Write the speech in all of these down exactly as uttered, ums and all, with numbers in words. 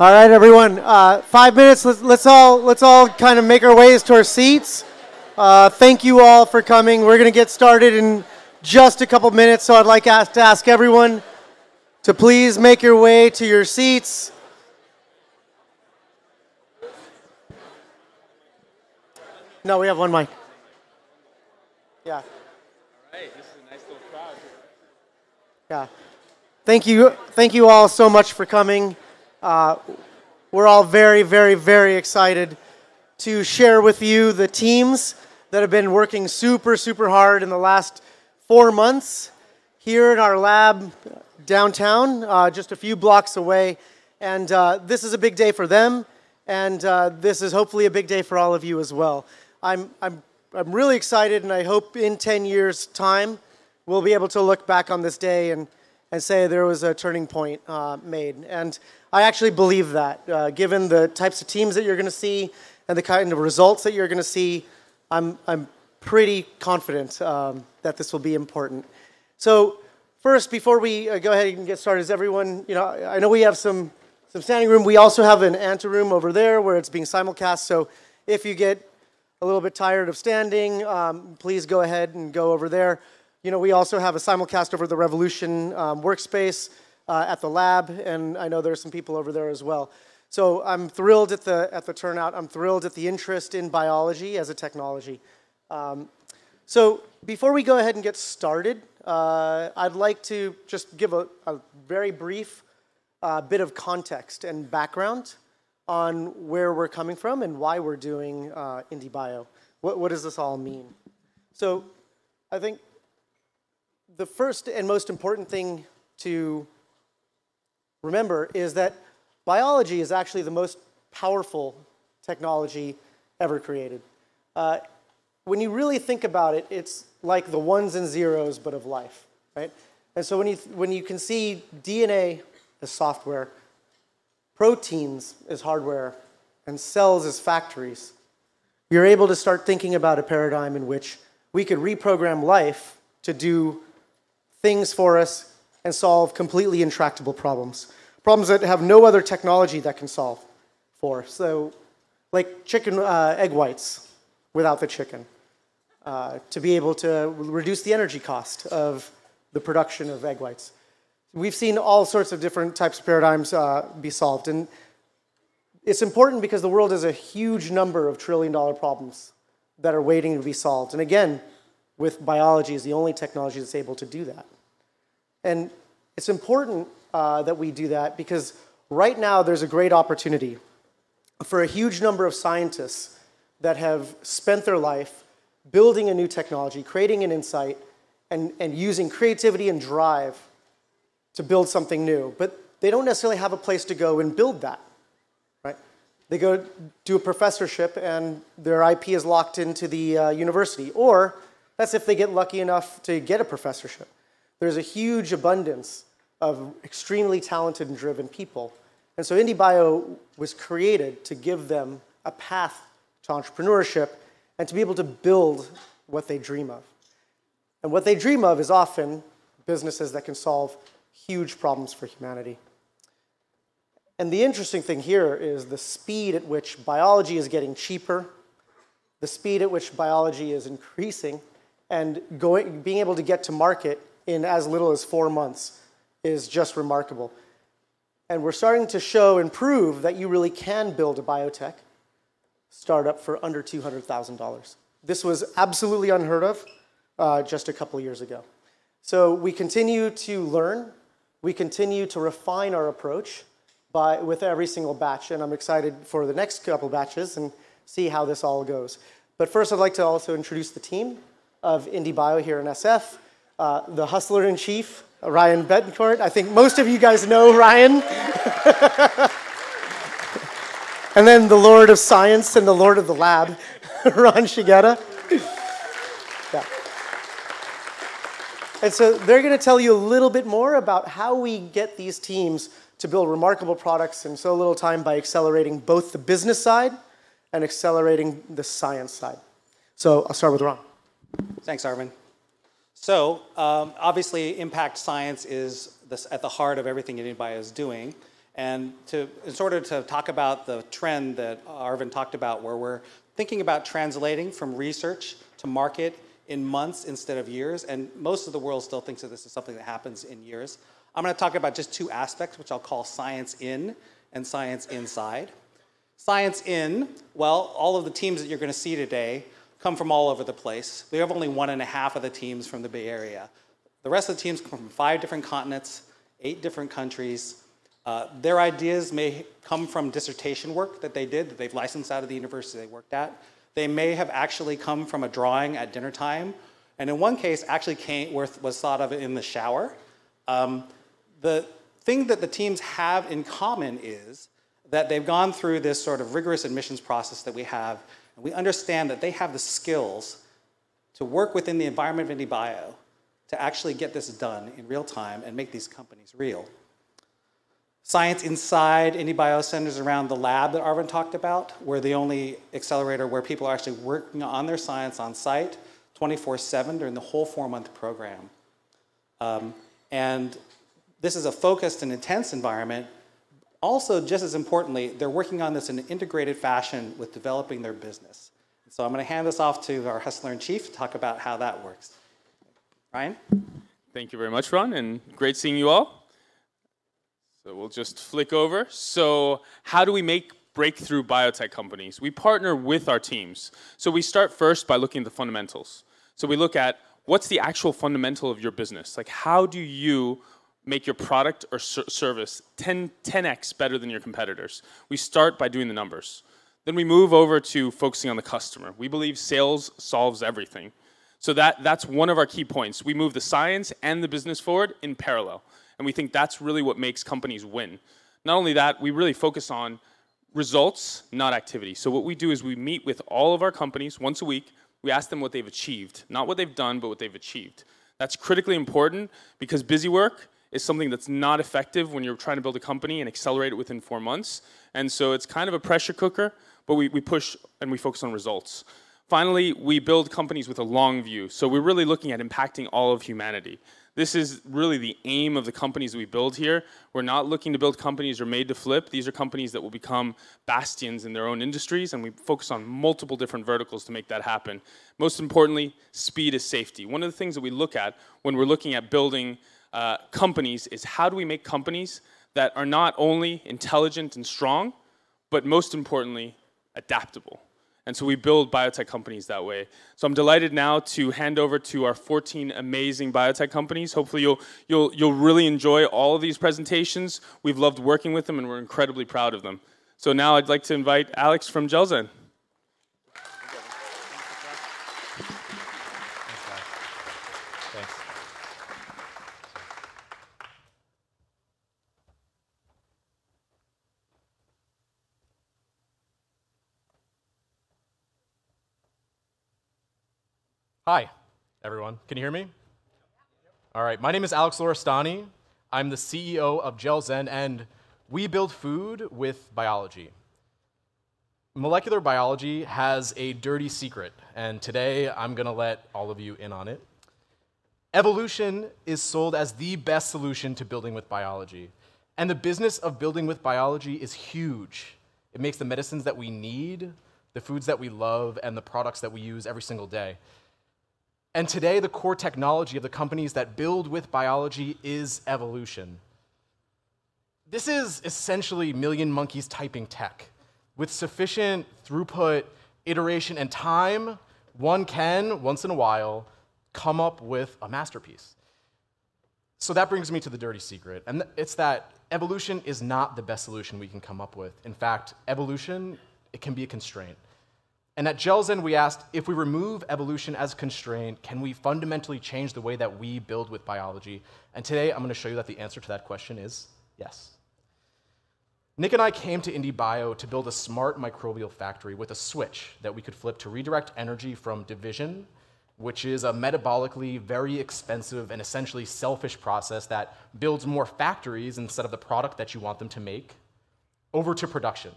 All right, everyone. Uh, five minutes. Let's, let's all let's all kind of make our ways to our seats. Uh, thank you all for coming. We're going to get started in just a couple minutes, so I'd like to ask, to ask everyone to please make your way to your seats. No, we have one mic. Yeah. All right, this is a nice little crowd here. Yeah. Thank you, thank you all so much for coming. Uh, we're all very, very, very excited to share with you the teams that have been working super, super hard in the last four months here in our lab downtown, uh, just a few blocks away. And uh, this is a big day for them, and uh, this is hopefully a big day for all of you as well. I'm, I'm, I'm really excited, and I hope in ten years' time we'll be able to look back on this day and, and say there was a turning point uh, made. And I actually believe that. Uh, given the types of teams that you're going to see and the kind of results that you're going to see, I'm, I'm pretty confident um, that this will be important. So first, before we uh, go ahead and get started, is everyone, you know, I know we have some, some standing room. We also have an anteroom over there where it's being simulcast. So if you get a little bit tired of standing, um, please go ahead and go over there. You know, we also have a simulcast over the Revolution um, workspace uh, at the lab, and I know there's some people over there as well. So I'm thrilled at the, at the turnout. I'm thrilled at the interest in biology as a technology. Um, so before we go ahead and get started, uh, I'd like to just give a, a very brief uh, bit of context and background on where we're coming from and why we're doing uh, IndieBio. What, what does this all mean? So I think the first and most important thing to remember is that biology is actually the most powerful technology ever created. Uh, when you really think about it, it's like the ones and zeros, but of life, right? And so when you, when you can see D N A as software, proteins as hardware, and cells as factories, you're able to start thinking about a paradigm in which we could reprogram life to do things for us and solve completely intractable problems. Problems that have no other technology that can solve for. So, like chicken uh, egg whites without the chicken. Uh, to be able to reduce the energy cost of the production of egg whites. We've seen all sorts of different types of paradigms uh, be solved. And it's important because the world has a huge number of trillion dollar problems that are waiting to be solved. And again, with biology is the only technology that's able to do that. And it's important uh, that we do that because right now there's a great opportunity for a huge number of scientists that have spent their life building a new technology, creating an insight, and, and using creativity and drive to build something new. But they don't necessarily have a place to go and build that, right? They go do a professorship and their I P is locked into the uh, university, or that's if they get lucky enough to get a professorship. There's a huge abundance of extremely talented and driven people. And so IndieBio was created to give them a path to entrepreneurship and to be able to build what they dream of. And what they dream of is often businesses that can solve huge problems for humanity. And the interesting thing here is the speed at which biology is getting cheaper, the speed at which biology is increasing, and going, being able to get to market in as little as four months is just remarkable. And we're starting to show and prove that you really can build a biotech startup for under two hundred thousand dollars. This was absolutely unheard of uh, just a couple years ago. So we continue to learn. We continue to refine our approach by, with every single batch. And I'm excited for the next couple batches and see how this all goes. But first, I'd like to also introduce the team of IndieBio here in S F, uh, the hustler-in-chief, Ryan Betancourt. I think most of you guys know Ryan. And then the Lord of Science and the Lord of the Lab, Ron Shigeta. Yeah. And so they're going to tell you a little bit more about how we get these teams to build remarkable products in so little time by accelerating both the business side and accelerating the science side. So I'll start with Ron. Thanks, Arvind. So, um, obviously, impact science is this, at the heart of everything IndieBio is doing. And to, in order to talk about the trend that Arvind talked about, where we're thinking about translating from research to market in months instead of years, and most of the world still thinks that this is something that happens in years. I'm going to talk about just two aspects, which I'll call science in and science inside. Science in, well, all of the teams that you're going to see today come from all over the place. We have only one and a half of the teams from the Bay Area. The rest of the teams come from five different continents, eight different countries. Uh, their ideas may come from dissertation work that they did, that they've licensed out of the university they worked at. They may have actually come from a drawing at dinner time. And in one case, actually came, was thought of in the shower. Um, the thing that the teams have in common is that they've gone through this sort of rigorous admissions process that we have. And we understand that they have the skills to work within the environment of IndiBio to actually get this done in real time and make these companies real. Science inside IndiBio centers around the lab that Arvind talked about. We're the only accelerator where people are actually working on their science on site twenty-four seven during the whole four-month program. Um, and this is a focused and intense environment. Also, just as importantly, they're working on this in an integrated fashion with developing their business. So I'm going to hand this off to our Hustler-in-Chief to talk about how that works. Ryan? Thank you very much, Ron, and great seeing you all. So we'll just flick over. So how do we make breakthrough biotech companies? We partner with our teams. So we start first by looking at the fundamentals. So we look at what's the actual fundamental of your business? Like, how do you make your product or service ten, ten X better than your competitors? We start by doing the numbers. Then we move over to focusing on the customer. We believe sales solves everything. So that, that's one of our key points. We move the science and the business forward in parallel. And we think that's really what makes companies win. Not only that, we really focus on results, not activity. So what we do is we meet with all of our companies once a week. We ask them what they've achieved. Not what they've done, but what they've achieved. That's critically important because busy work is something that's not effective when you're trying to build a company and accelerate it within four months. And so it's kind of a pressure cooker, but we, we push and we focus on results. Finally, we build companies with a long view. So we're really looking at impacting all of humanity. This is really the aim of the companies we build here. We're not looking to build companies that are made to flip. These are companies that will become bastions in their own industries, and we focus on multiple different verticals to make that happen. Most importantly, speed is safety. One of the things that we look at when we're looking at building Uh, companies is how do we make companies that are not only intelligent and strong, but most importantly, adaptable. And so we build biotech companies that way. So I'm delighted now to hand over to our fourteen amazing biotech companies. Hopefully you'll, you'll, you'll really enjoy all of these presentations. We've loved working with them and we're incredibly proud of them. So now I'd like to invite Alex from GelZen. Hi, everyone. Can you hear me? All right. My name is Alex Lorastani. I'm the C E O of GelZen, and we build food with biology. Molecular biology has a dirty secret, and today I'm going to let all of you in on it. Evolution is sold as the best solution to building with biology, and the business of building with biology is huge. It makes the medicines that we need, the foods that we love, and the products that we use every single day. And today, the core technology of the companies that build with biology is evolution. This is essentially million monkeys typing tech. With sufficient throughput, iteration, and time, one can, once in a while, come up with a masterpiece. So that brings me to the dirty secret, and it's that evolution is not the best solution we can come up with. In fact, evolution, it can be a constraint. And at GelZen, we asked, if we remove evolution as a constraint, can we fundamentally change the way that we build with biology? And today, I'm going to show you that the answer to that question is yes. Nick and I came to IndiBio to build a smart microbial factory with a switch that we could flip to redirect energy from division, which is a metabolically very expensive and essentially selfish process that builds more factories instead of the product that you want them to make, over to production.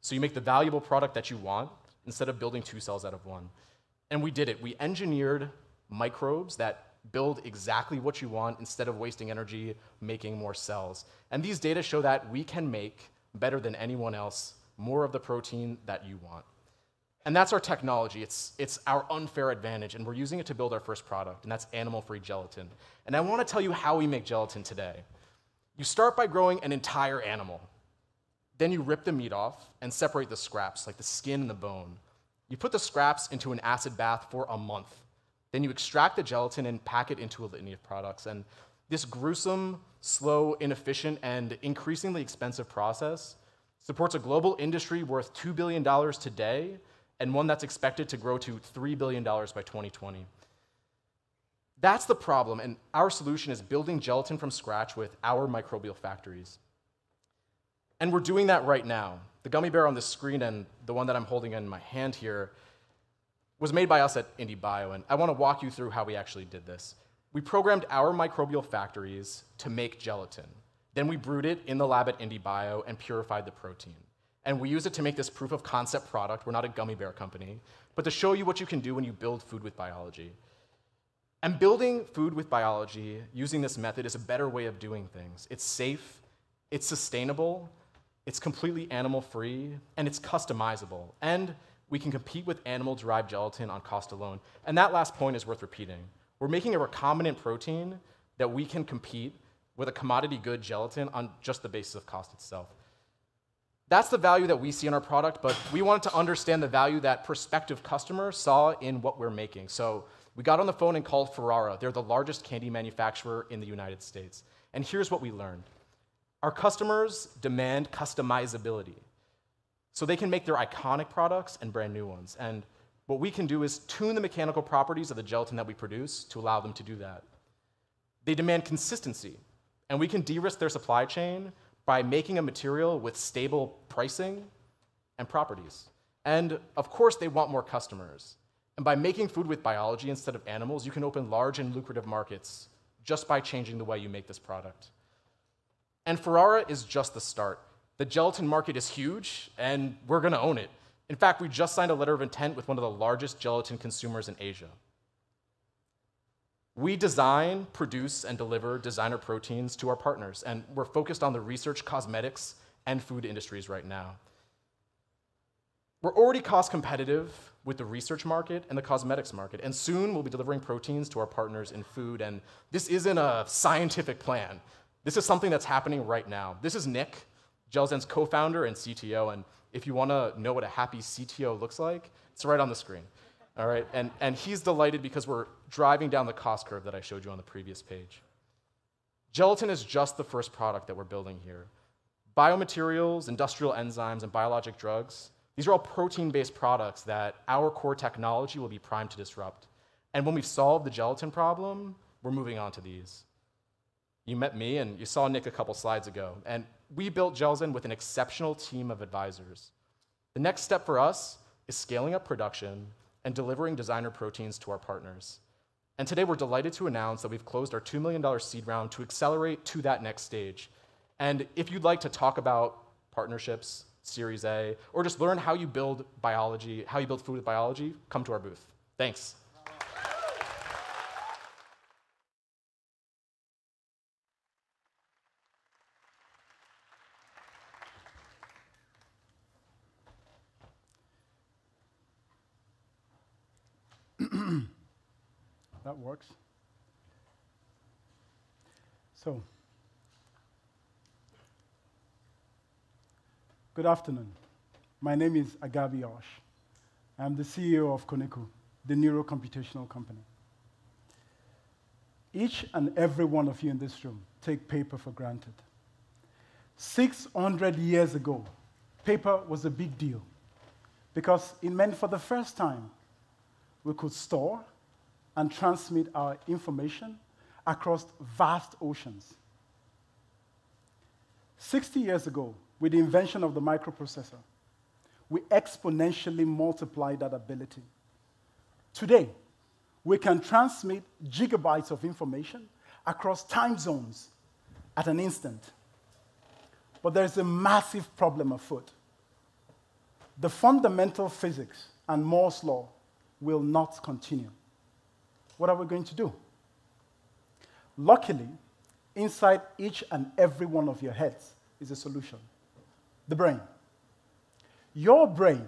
So you make the valuable product that you want, instead of building two cells out of one. And we did it. We engineered microbes that build exactly what you want instead of wasting energy making more cells. And these data show that we can make, better than anyone else, more of the protein that you want. And that's our technology. It's, it's our unfair advantage, and we're using it to build our first product, and that's animal-free gelatin. And I want to tell you how we make gelatin today. You start by growing an entire animal. Then you rip the meat off and separate the scraps, like the skin and the bone. You put the scraps into an acid bath for a month. Then you extract the gelatin and pack it into a litany of products. And this gruesome, slow, inefficient, and increasingly expensive process supports a global industry worth two billion dollars today, and one that's expected to grow to three billion dollars by twenty twenty. That's the problem, and our solution is building gelatin from scratch with our microbial factories. And we're doing that right now. The gummy bear on the screen and the one that I'm holding in my hand here was made by us at IndieBio, and I want to walk you through how we actually did this. We programmed our microbial factories to make gelatin. Then we brewed it in the lab at IndieBio and purified the protein. And we use it to make this proof of concept product. We're not a gummy bear company, but to show you what you can do when you build food with biology. And building food with biology using this method is a better way of doing things. It's safe, it's sustainable, it's completely animal-free, and it's customizable. And we can compete with animal-derived gelatin on cost alone. And that last point is worth repeating. We're making a recombinant protein that we can compete with a commodity good gelatin on just the basis of cost itself. That's the value that we see in our product, but we wanted to understand the value that prospective customers saw in what we're making. So we got on the phone and called Ferrara. They're the largest candy manufacturer in the United States. And here's what we learned. Our customers demand customizability, so they can make their iconic products and brand new ones. And what we can do is tune the mechanical properties of the gelatin that we produce to allow them to do that. They demand consistency, and we can de-risk their supply chain by making a material with stable pricing and properties. And of course, they want more customers. And by making food with biology instead of animals, you can open large and lucrative markets just by changing the way you make this product. And Ferrara is just the start. The gelatin market is huge, and we're gonna own it. In fact, we just signed a letter of intent with one of the largest gelatin consumers in Asia. We design, produce, and deliver designer proteins to our partners, and we're focused on the research, cosmetics, and food industries right now. We're already cost competitive with the research market and the cosmetics market, and soon we'll be delivering proteins to our partners in food, and this isn't a scientific plan. This is something that's happening right now. This is Nick, GelZen's co-founder and C T O, and if you wanna know what a happy C T O looks like, it's right on the screen. All right, and, and he's delighted because we're driving down the cost curve that I showed you on the previous page. Gelatin is just the first product that we're building here. Biomaterials, industrial enzymes, and biologic drugs, these are all protein-based products that our core technology will be primed to disrupt. And when we've solved the gelatin problem, we're moving on to these. You met me, and you saw Nick a couple slides ago, and we built GelZen with an exceptional team of advisors. The next step for us is scaling up production and delivering designer proteins to our partners. And today we're delighted to announce that we've closed our two million dollar seed round to accelerate to that next stage. And if you'd like to talk about partnerships, Series A, or just learn how you build biology, how you build food with biology, come to our booth. Thanks. That works. So, good afternoon. My name is Agavi Osh. I'm the C E O of Koniku, the neurocomputational company. Each and every one of you in this room take paper for granted. six hundred years ago, paper was a big deal because it meant for the first time we could store and transmit our information across vast oceans. sixty years ago, with the invention of the microprocessor, we exponentially multiplied that ability. Today, we can transmit gigabytes of information across time zones at an instant. But there's a massive problem afoot. The fundamental physics and Moore's law will not continue. What are we going to do? Luckily, inside each and every one of your heads is a solution, the brain. Your brain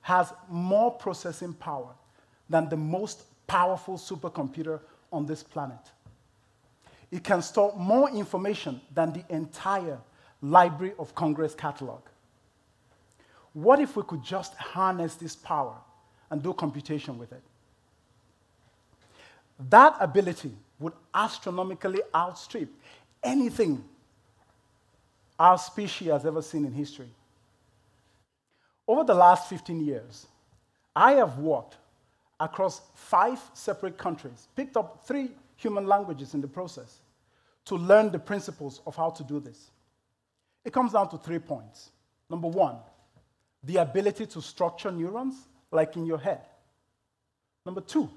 has more processing power than the most powerful supercomputer on this planet. It can store more information than the entire Library of Congress catalog. What if we could just harness this power and do computation with it? That ability would astronomically outstrip anything our species has ever seen in history. Over the last fifteen years, I have walked across five separate countries, picked up three human languages in the process, to learn the principles of how to do this. It comes down to three points. Number one, the ability to structure neurons, like in your head. Number two,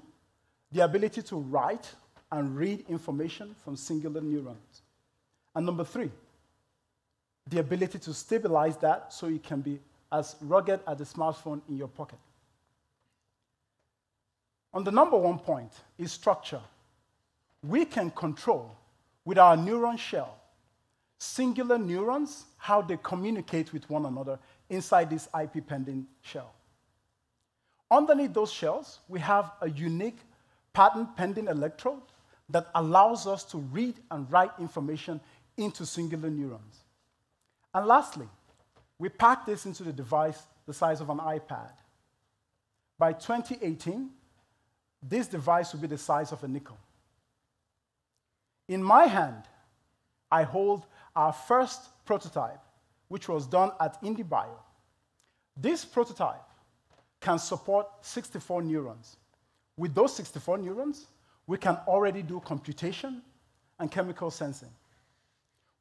the ability to write and read information from singular neurons. And number three, the ability to stabilize that so it can be as rugged as a smartphone in your pocket. On the number one point is structure. We can control, with our neuron shell, singular neurons, how they communicate with one another inside this I P pending shell. Underneath those shells, we have a unique patent-pending electrode that allows us to read and write information into singular neurons. And lastly, we pack this into the device the size of an iPad. By twenty eighteen, this device will be the size of a nickel. In my hand, I hold our first prototype, which was done at IndieBio. This prototype can support sixty-four neurons. With those sixty-four neurons, we can already do computation and chemical sensing.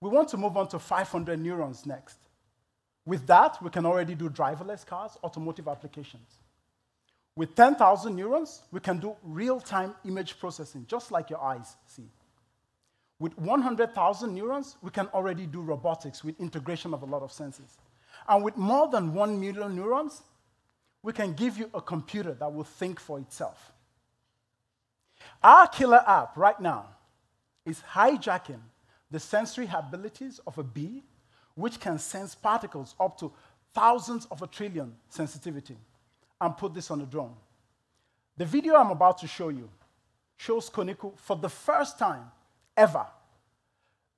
We want to move on to five hundred neurons next. With that, we can already do driverless cars, automotive applications. With ten thousand neurons, we can do real-time image processing, just like your eyes see. With one hundred thousand neurons, we can already do robotics with integration of a lot of sensors. And with more than one million neurons, we can give you a computer that will think for itself. Our killer app right now is hijacking the sensory abilities of a bee, which can sense particles up to thousands of a trillion sensitivity, and put this on a drone. The video I'm about to show you shows Koniku for the first time ever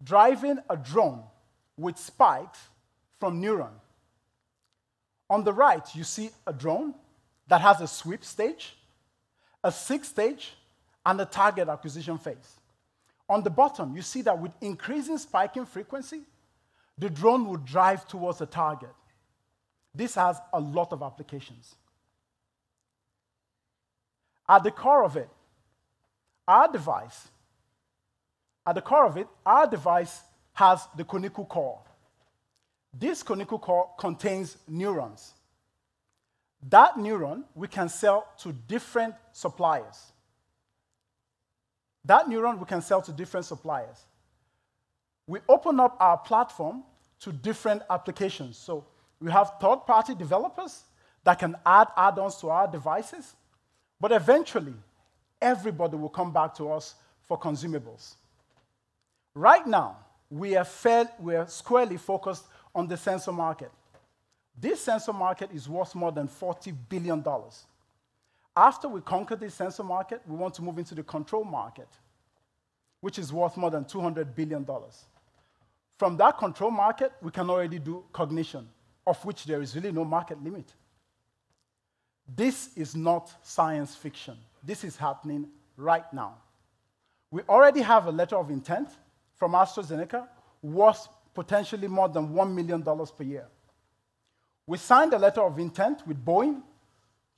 driving a drone with spikes from neuron. On the right, you see a drone that has a sweep stage, a six stage, and a target acquisition phase. On the bottom, you see that with increasing spiking frequency, the drone will drive towards a target. This has a lot of applications. At the core of it, our device, at the core of it, our device has the Koniku core. This Koniku core contains neurons. That neuron we can sell to different suppliers. That neuron we can sell to different suppliers. We open up our platform to different applications. So we have third-party developers that can add add-ons to our devices, but eventually, everybody will come back to us for consumables. Right now, we are, fairly, we are squarely focused on the sensor market. This sensor market is worth more than forty billion dollars. After we conquer this sensor market, we want to move into the control market, which is worth more than two hundred billion dollars. From that control market, we can already do cognition, of which there is really no market limit. This is not science fiction. This is happening right now. We already have a letter of intent from AstraZeneca worth potentially more than one million dollars per year. We signed a letter of intent with Boeing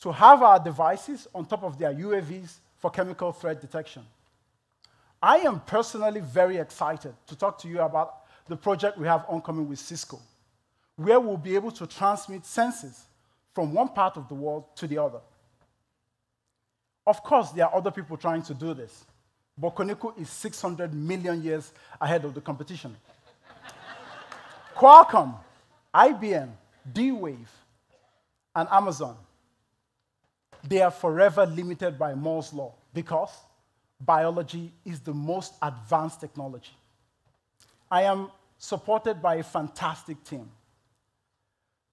to have our devices on top of their U A Vs for chemical threat detection. I am personally very excited to talk to you about the project we have oncoming with Cisco, where we'll be able to transmit sensors from one part of the world to the other. Of course, there are other people trying to do this, but Koniku is six hundred million years ahead of the competition. Qualcomm, I B M, D-Wave, and Amazon, they are forever limited by Moore's law because biology is the most advanced technology. I am supported by a fantastic team.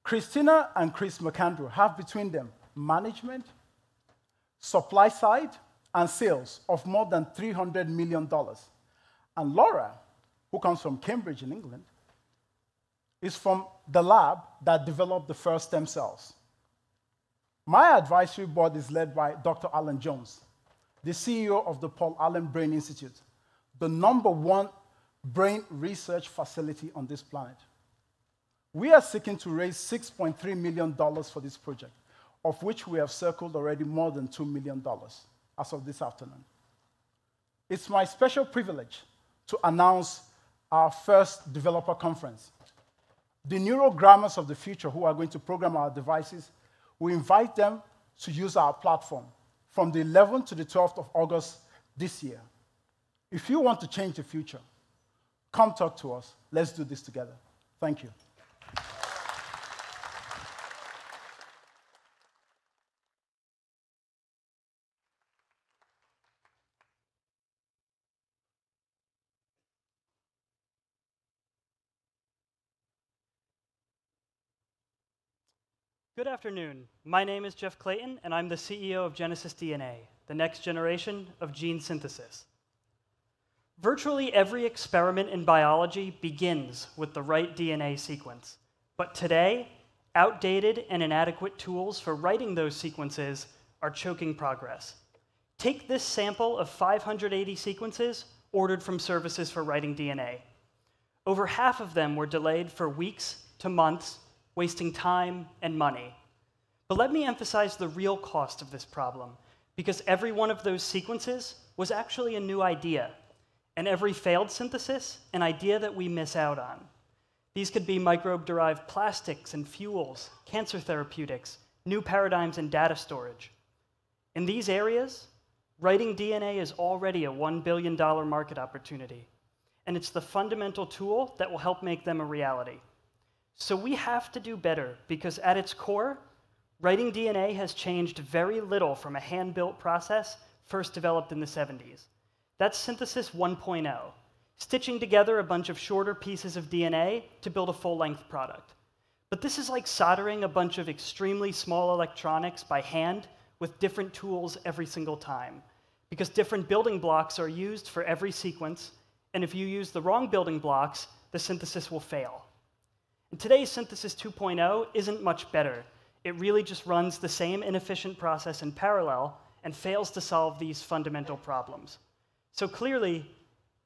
Christina and Chris McAndrew have between them management, supply side, and sales of more than three hundred million dollars. And Laura, who comes from Cambridge in England, is from the lab that developed the first stem cells. My advisory board is led by Doctor Alan Jones, the C E O of the Paul Allen Brain Institute, the number one brain research facility on this planet. We are seeking to raise six point three million dollars for this project, of which we have circled already more than two million dollars as of this afternoon. It's my special privilege to announce our first developer conference. The neurogrammers of the future who are going to program our devices, we invite them to use our platform from the eleventh to the twelfth of August this year. If you want to change the future, come talk to us. Let's do this together. Thank you. Good afternoon. My name is Jeff Clayton, and I'm the C E O of Genesis D N A, the next generation of gene synthesis. Virtually every experiment in biology begins with the right D N A sequence. But today, outdated and inadequate tools for writing those sequences are choking progress. Take this sample of five hundred eighty sequences ordered from services for writing D N A. Over half of them were delayed for weeks to months, wasting time and money. But let me emphasize the real cost of this problem, because every one of those sequences was actually a new idea, and every failed synthesis, an idea that we miss out on. These could be microbe-derived plastics and fuels, cancer therapeutics, new paradigms in data storage. In these areas, writing D N A is already a one billion dollar market opportunity, and it's the fundamental tool that will help make them a reality. So we have to do better, because at its core, writing D N A has changed very little from a hand-built process first developed in the seventies. That's synthesis one point oh, stitching together a bunch of shorter pieces of D N A to build a full-length product. But this is like soldering a bunch of extremely small electronics by hand with different tools every single time, because different building blocks are used for every sequence, and if you use the wrong building blocks, the synthesis will fail. And today's synthesis two point oh isn't much better. It really just runs the same inefficient process in parallel and fails to solve these fundamental problems. So clearly,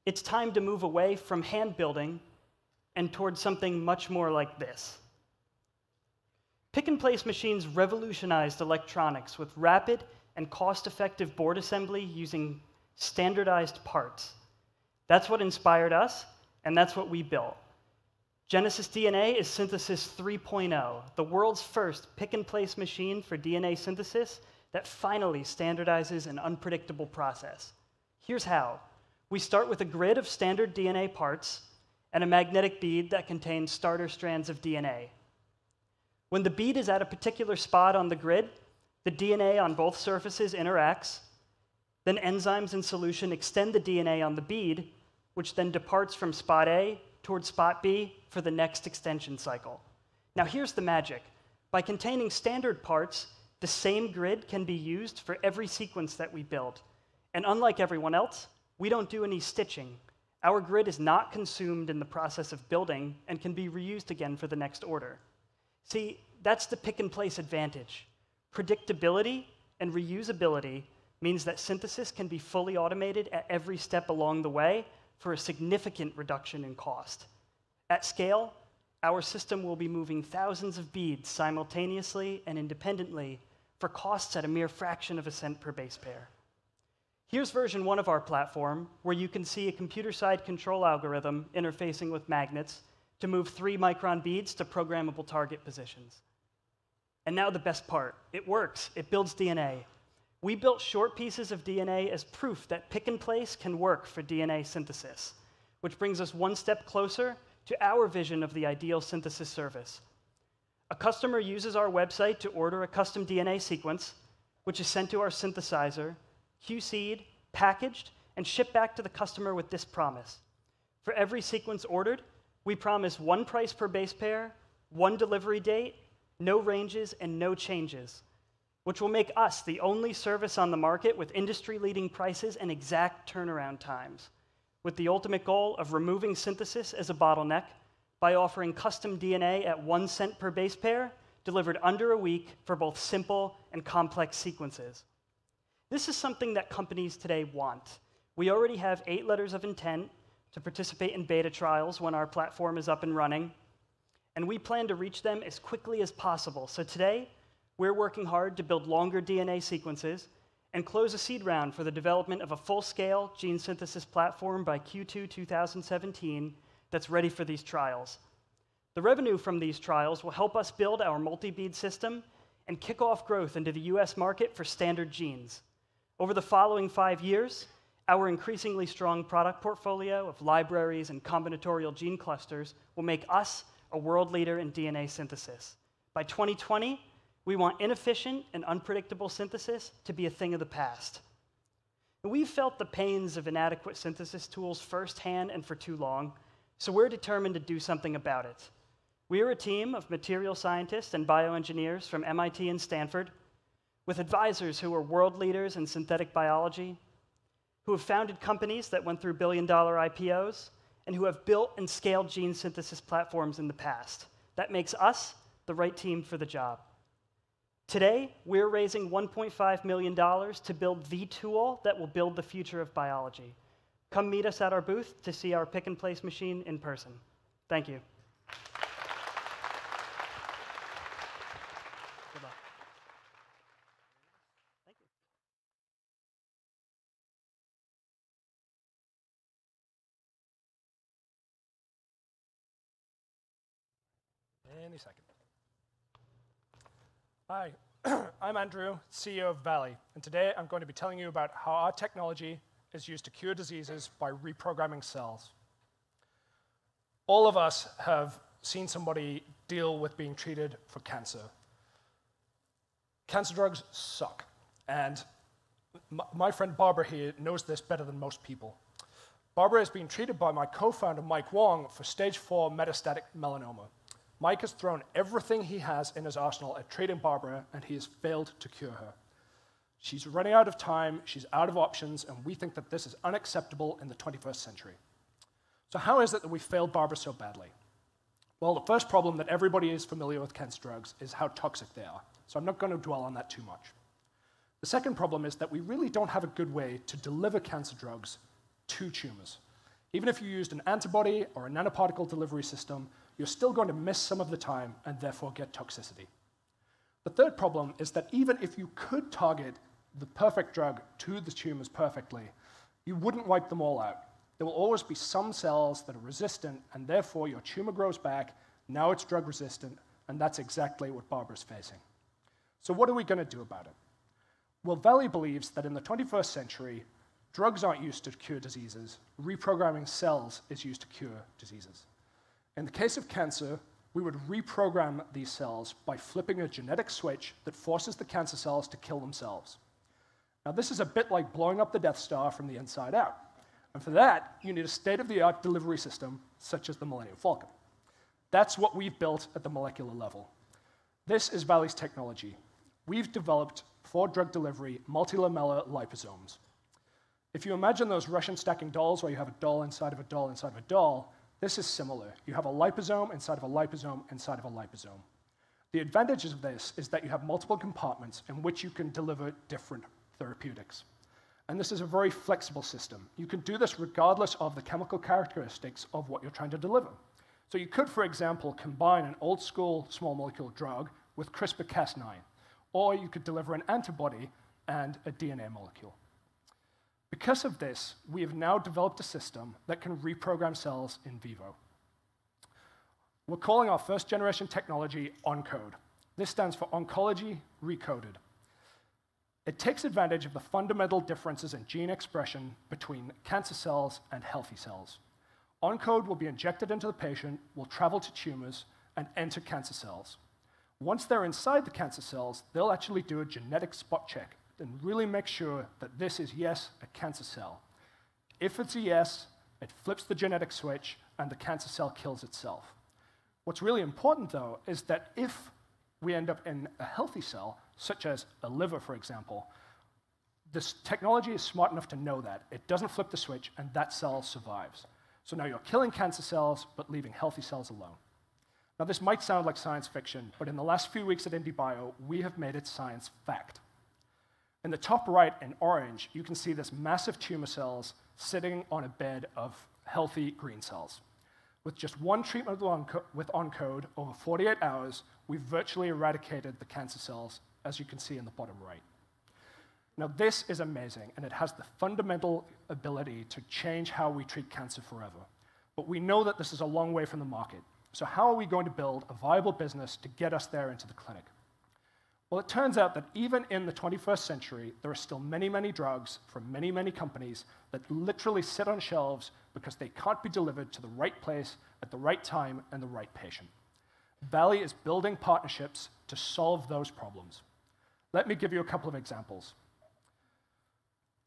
it's time to move away from hand building and towards something much more like this. Pick-and-place machines revolutionized electronics with rapid and cost-effective board assembly using standardized parts. That's what inspired us, and that's what we built. Genesis D N A is synthesis three point oh, the world's first pick-and-place machine for D N A synthesis that finally standardizes an unpredictable process. Here's how. We start with a grid of standard D N A parts and a magnetic bead that contains starter strands of D N A. When the bead is at a particular spot on the grid, the D N A on both surfaces interacts, then enzymes in solution extend the D N A on the bead, which then departs from spot A towards spot B for the next extension cycle. Now here's the magic. By containing standard parts, the same grid can be used for every sequence that we build. And unlike everyone else, we don't do any stitching. Our grid is not consumed in the process of building and can be reused again for the next order. See, that's the pick-and-place advantage. Predictability and reusability means that synthesis can be fully automated at every step along the way, for a significant reduction in cost. At scale, our system will be moving thousands of beads simultaneously and independently for costs at a mere fraction of a cent per base pair. Here's version one of our platform, where you can see a computer-side control algorithm interfacing with magnets to move three micron beads to programmable target positions. And now the best part. It works. It builds D N A. We built short pieces of D N A as proof that pick-and-place can work for D N A synthesis, which brings us one step closer to our vision of the ideal synthesis service. A customer uses our website to order a custom D N A sequence, which is sent to our synthesizer, Q C'd, packaged, and shipped back to the customer with this promise. For every sequence ordered, we promise one price per base pair, one delivery date, no ranges, and no changes, which will make us the only service on the market with industry-leading prices and exact turnaround times, with the ultimate goal of removing synthesis as a bottleneck by offering custom D N A at one cent per base pair, delivered under a week for both simple and complex sequences. This is something that companies today want. We already have eight letters of intent to participate in beta trials when our platform is up and running, and we plan to reach them as quickly as possible. So today, we're working hard to build longer D N A sequences and close a seed round for the development of a full-scale gene synthesis platform by Q two two thousand seventeen that's ready for these trials. The revenue from these trials will help us build our multi-bead system and kick off growth into the U S market for standard genes. Over the following five years, our increasingly strong product portfolio of libraries and combinatorial gene clusters will make us a world leader in D N A synthesis. By twenty twenty, we want inefficient and unpredictable synthesis to be a thing of the past. We've felt the pains of inadequate synthesis tools firsthand and for too long, so we're determined to do something about it. We are a team of material scientists and bioengineers from M I T and Stanford, with advisors who are world leaders in synthetic biology, who have founded companies that went through billion-dollar I P Os, and who have built and scaled gene synthesis platforms in the past. That makes us the right team for the job. Today, we're raising one point five million dollars to build the tool that will build the future of biology. Come meet us at our booth to see our pick-and-place machine in person. Thank you. Any second. Hi, I'm Andrew, C E O of Valley, and today I'm going to be telling you about how our technology is used to cure diseases by reprogramming cells. All of us have seen somebody deal with being treated for cancer. Cancer drugs suck, and my friend Barbara here knows this better than most people. Barbara is being treated by my co-founder Mike Wong for stage four metastatic melanoma. Mike has thrown everything he has in his arsenal at treating Barbara, and he has failed to cure her. She's running out of time, she's out of options, and we think that this is unacceptable in the twenty-first century. So how is it that we failed Barbara so badly? Well, the first problem that everybody is familiar with cancer drugs is how toxic they are, so I'm not going to dwell on that too much. The second problem is that we really don't have a good way to deliver cancer drugs to tumors. Even if you used an antibody or a nanoparticle delivery system, you're still going to miss some of the time and therefore get toxicity. The third problem is that even if you could target the perfect drug to the tumors perfectly, you wouldn't wipe them all out. There will always be some cells that are resistant, and therefore your tumor grows back, now it's drug resistant, and that's exactly what Barbara's facing. So what are we going to do about it? Well, Valley believes that in the twenty-first century, drugs aren't used to cure diseases, reprogramming cells is used to cure diseases. In the case of cancer, we would reprogram these cells by flipping a genetic switch that forces the cancer cells to kill themselves. Now, this is a bit like blowing up the Death Star from the inside out. And for that, you need a state-of-the-art delivery system, such as the Millennium Falcon. That's what we've built at the molecular level. This is Valley's technology. We've developed, for drug delivery, multilamellar liposomes. If you imagine those Russian stacking dolls where you have a doll inside of a doll inside of a doll, this is similar. You have a liposome inside of a liposome inside of a liposome. The advantages of this is that you have multiple compartments in which you can deliver different therapeutics. And this is a very flexible system. You can do this regardless of the chemical characteristics of what you're trying to deliver. So you could, for example, combine an old-school small molecule drug with CRISPR Cas nine, or you could deliver an antibody and a D N A molecule. Because of this, we have now developed a system that can reprogram cells in vivo. We're calling our first-generation technology OnCode. This stands for Oncology Recoded. It takes advantage of the fundamental differences in gene expression between cancer cells and healthy cells. OnCode will be injected into the patient, will travel to tumors, and enter cancer cells. Once they're inside the cancer cells, they'll actually do a genetic spot check then really make sure that this is, yes, a cancer cell. If it's a yes, it flips the genetic switch, and the cancer cell kills itself. What's really important, though, is that if we end up in a healthy cell, such as a liver, for example, this technology is smart enough to know that. It doesn't flip the switch, and that cell survives. So now you're killing cancer cells, but leaving healthy cells alone. Now, this might sound like science fiction, but in the last few weeks at IndieBio, we have made it science fact. In the top right, in orange, you can see this massive tumor cells sitting on a bed of healthy green cells. With just one treatment with OnCode over forty-eight hours, we've virtually eradicated the cancer cells, as you can see in the bottom right. Now, this is amazing, and it has the fundamental ability to change how we treat cancer forever. But we know that this is a long way from the market. So how are we going to build a viable business to get us there into the clinic? Well, it turns out that even in the twenty-first century, there are still many, many drugs from many, many companies that literally sit on shelves because they can't be delivered to the right place at the right time and the right patient. Valley is building partnerships to solve those problems. Let me give you a couple of examples.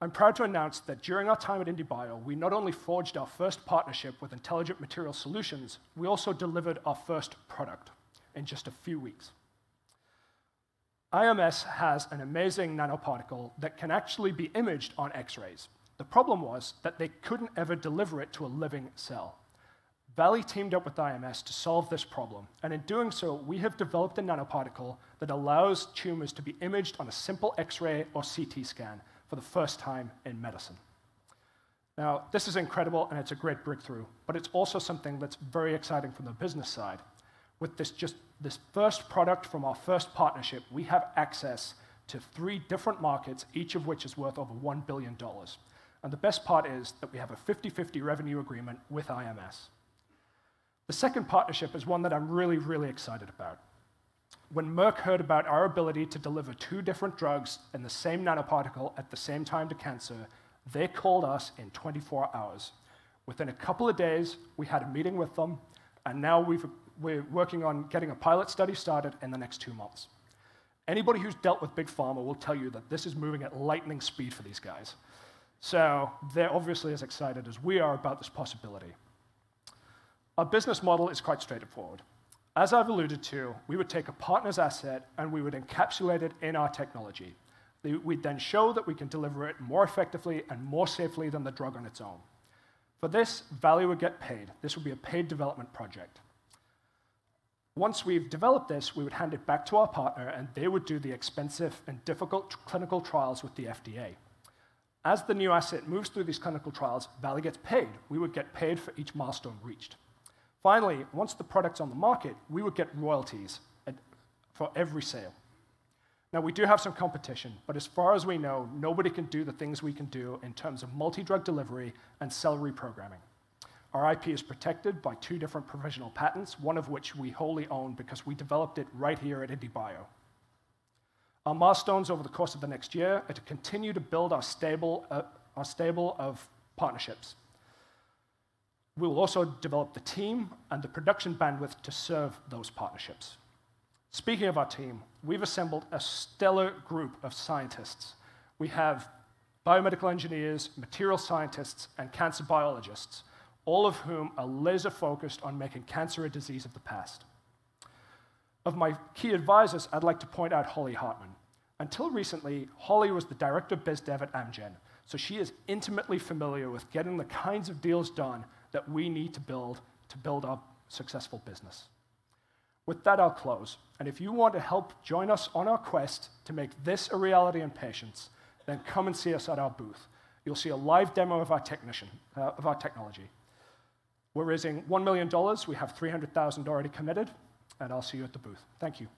I'm proud to announce that during our time at IndieBio, we not only forged our first partnership with Intelligent Material Solutions, we also delivered our first product in just a few weeks. I M S has an amazing nanoparticle that can actually be imaged on X-rays. The problem was that they couldn't ever deliver it to a living cell. Valley teamed up with I M S to solve this problem, and in doing so, we have developed a nanoparticle that allows tumors to be imaged on a simple X-ray or C T scan for the first time in medicine. Now, this is incredible, and it's a great breakthrough, but it's also something that's very exciting from the business side. With this, just this first product from our first partnership, we have access to three different markets, each of which is worth over one billion dollars. And the best part is that we have a fifty fifty revenue agreement with I M S. The second partnership is one that I'm really, really excited about. When Merck heard about our ability to deliver two different drugs in the same nanoparticle at the same time to cancer, they called us in twenty-four hours. Within a couple of days, we had a meeting with them, and now we've We're working on getting a pilot study started in the next two months. Anybody who's dealt with Big Pharma will tell you that this is moving at lightning speed for these guys. So they're obviously as excited as we are about this possibility. Our business model is quite straightforward. As I've alluded to, we would take a partner's asset and we would encapsulate it in our technology. We'd then show that we can deliver it more effectively and more safely than the drug on its own. For this, Valley would get paid. This would be a paid development project. Once we've developed this, we would hand it back to our partner, and they would do the expensive and difficult clinical trials with the F D A. As the new asset moves through these clinical trials, Valley gets paid. We would get paid for each milestone reached. Finally, once the product's on the market, we would get royalties for every sale. Now, we do have some competition, but as far as we know, nobody can do the things we can do in terms of multi-drug delivery and cell reprogramming. Our I P is protected by two different provisional patents, one of which we wholly own because we developed it right here at IndieBio. Our milestones over the course of the next year are to continue to build our stable, uh, our stable of partnerships. We will also develop the team and the production bandwidth to serve those partnerships. Speaking of our team, we've assembled a stellar group of scientists. We have biomedical engineers, material scientists, and cancer biologists, all of whom are laser-focused on making cancer a disease of the past. Of my key advisors, I'd like to point out Holly Hartman. Until recently, Holly was the director of biz dev at Amgen, so she is intimately familiar with getting the kinds of deals done that we need to build to build our successful business. With that, I'll close. And if you want to help join us on our quest to make this a reality in patients, then come and see us at our booth. You'll see a live demo of our, technician, uh, of our technology. We're raising one million dollars. We have three hundred thousand dollars already committed, and I'll see you at the booth. Thank you.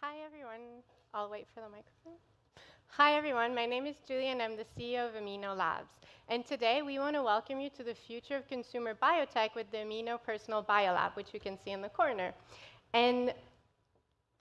Hi, everyone. I'll wait for the microphone. Hi, everyone. My name is Julie, and I'm the C E O of Amino Labs. And today, we want to welcome you to the future of consumer biotech with the Amino Personal Biolab, which you can see in the corner. And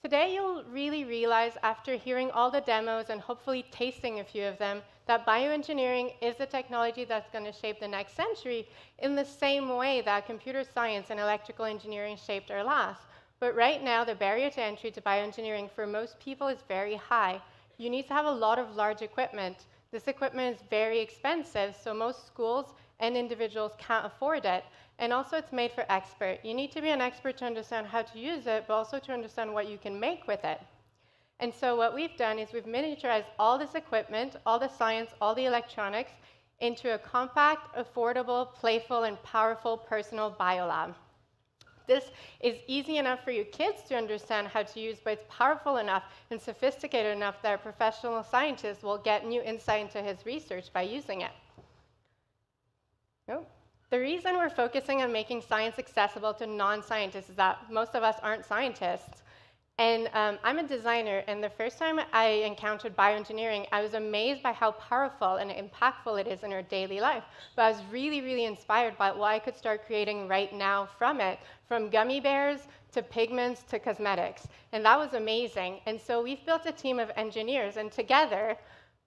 Today you'll really realize, after hearing all the demos and hopefully tasting a few of them, that bioengineering is the technology that's going to shape the next century in the same way that computer science and electrical engineering shaped our last. But right now, the barrier to entry to bioengineering for most people is very high. You need to have a lot of large equipment. This equipment is very expensive, so most schools and individuals can't afford it. And also, it's made for expert. You need to be an expert to understand how to use it, but also to understand what you can make with it. And so what we've done is we've miniaturized all this equipment, all the science, all the electronics, into a compact, affordable, playful, and powerful personal biolab. This is easy enough for your kids to understand how to use, but it's powerful enough and sophisticated enough that a professional scientist will get new insight into his research by using it. Nope. The reason we're focusing on making science accessible to non-scientists is that most of us aren't scientists. And um, I'm a designer, and the first time I encountered bioengineering, I was amazed by how powerful and impactful it is in our daily life. But I was really, really inspired by what I could start creating right now from it, from gummy bears to pigments to cosmetics. And that was amazing. And so we've built a team of engineers, and together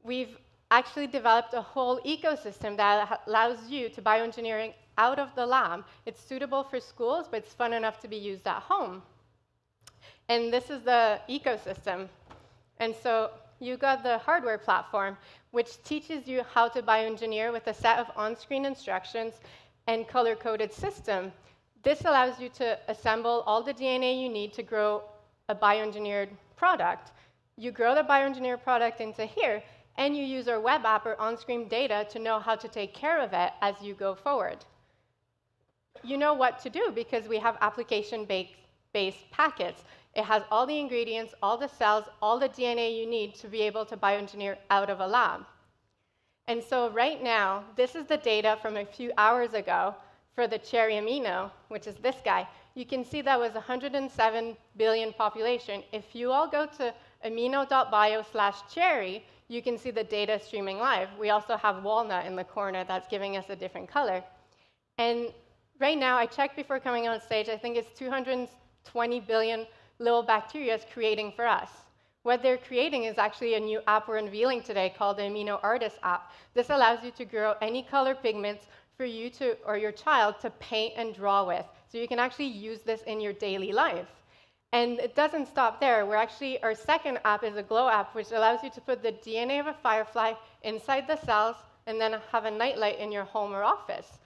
we've actually developed a whole ecosystem that allows you to bioengineering out of the lab. It's suitable for schools, but it's fun enough to be used at home. And this is the ecosystem. And so you've got the hardware platform, which teaches you how to bioengineer with a set of on-screen instructions and color-coded system. This allows you to assemble all the D N A you need to grow a bioengineered product. You grow the bioengineered product into here, and you use our web app or on-screen data to know how to take care of it as you go forward. You know what to do because we have application-based packets. It has all the ingredients, all the cells, all the D N A you need to be able to bioengineer out of a lab. And so right now, this is the data from a few hours ago for the cherry amino, which is this guy. You can see that was one hundred seven billion population. If you all go to amino.bio slash cherry, you can see the data streaming live. We also have walnut in the corner that's giving us a different color. And right now, I checked before coming on stage, I think it's two hundred twenty billion little bacteria is creating for us. What they're creating is actually a new app we're unveiling today called the Amino Artist app. This allows you to grow any color pigments for you to, or your child to paint and draw with. So you can actually use this in your daily life. And it doesn't stop there. We're actually, our second app is a glow app, which allows you to put the D N A of a firefly inside the cells and then have a nightlight in your home or office.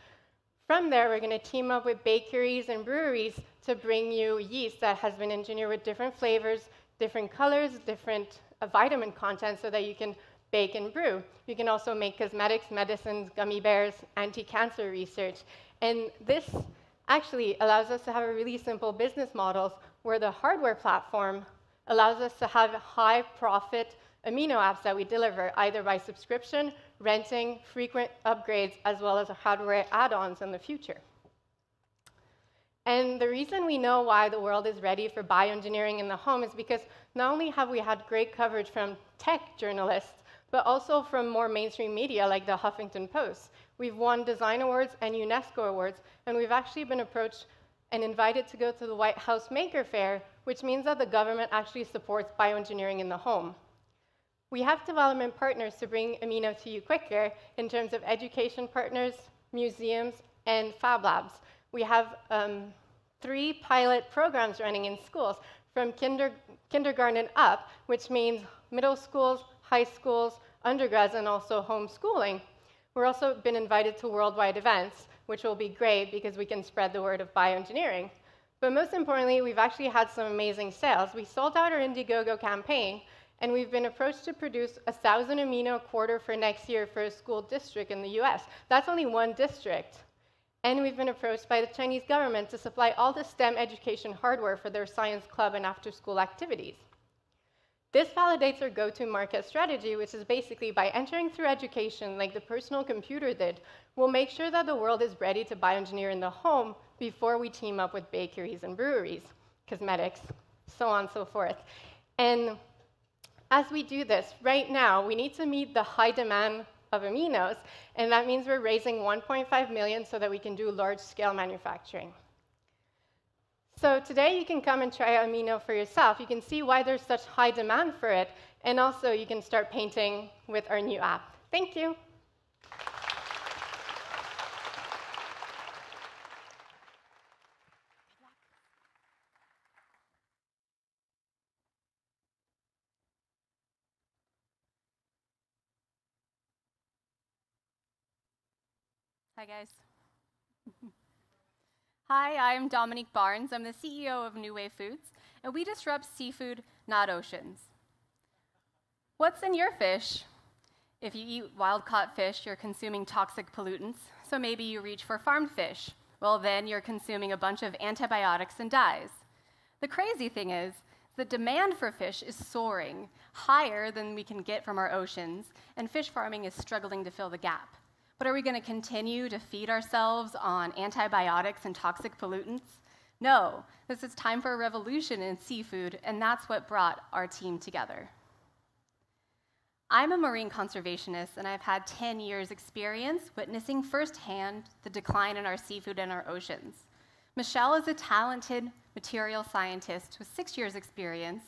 From there, we're going to team up with bakeries and breweries to bring you yeast that has been engineered with different flavors, different colors, different uh, vitamin content so that you can bake and brew. You can also make cosmetics, medicines, gummy bears, anti-cancer research. And this actually allows us to have a really simple business model where the hardware platform allows us to have high profit amino apps that we deliver either by subscription, renting, frequent upgrades, as well as hardware add-ons in the future. And the reason we know why the world is ready for bioengineering in the home is because not only have we had great coverage from tech journalists, but also from more mainstream media like the Huffington Post. We've won design awards and UNESCO awards, and we've actually been approached and invited to go to the White House Maker Faire, which means that the government actually supports bioengineering in the home. We have development partners to bring amino to you quicker in terms of education partners, museums, and fab labs. We have um, three pilot programs running in schools from kinder, kindergarten up, which means middle schools, high schools, undergrads, and also homeschooling. We've also been invited to worldwide events, which will be great because we can spread the word of bioengineering. But most importantly, we've actually had some amazing sales. We sold out our Indiegogo campaign, and we've been approached to produce one thousand amino a quarter for next year for a school district in the U S. That's only one district. And we've been approached by the Chinese government to supply all the STEM education hardware for their science club and after-school activities. This validates our go-to-market strategy, which is basically by entering through education like the personal computer did, we'll make sure that the world is ready to bioengineer in the home before we team up with bakeries and breweries, cosmetics, so on and so forth. And as we do this, right now, we need to meet the high demand of aminos, and that means we're raising one point five million dollars so that we can do large-scale manufacturing. So today you can come and try Amino for yourself. You can see why there's such high demand for it, and also you can start painting with our new app. Thank you. Hi, guys. Hi, I'm Dominique Barnes. I'm the C E O of New Wave Foods, and we disrupt seafood, not oceans. What's in your fish? If you eat wild-caught fish, you're consuming toxic pollutants, so maybe you reach for farmed fish. Well, then you're consuming a bunch of antibiotics and dyes. The crazy thing is, the demand for fish is soaring, higher than we can get from our oceans, and fish farming is struggling to fill the gap. But are we going to continue to feed ourselves on antibiotics and toxic pollutants? No, this is time for a revolution in seafood, and that's what brought our team together. I'm a marine conservationist, and I've had ten years experience witnessing firsthand the decline in our seafood and our oceans. Michelle is a talented material scientist with six years experience,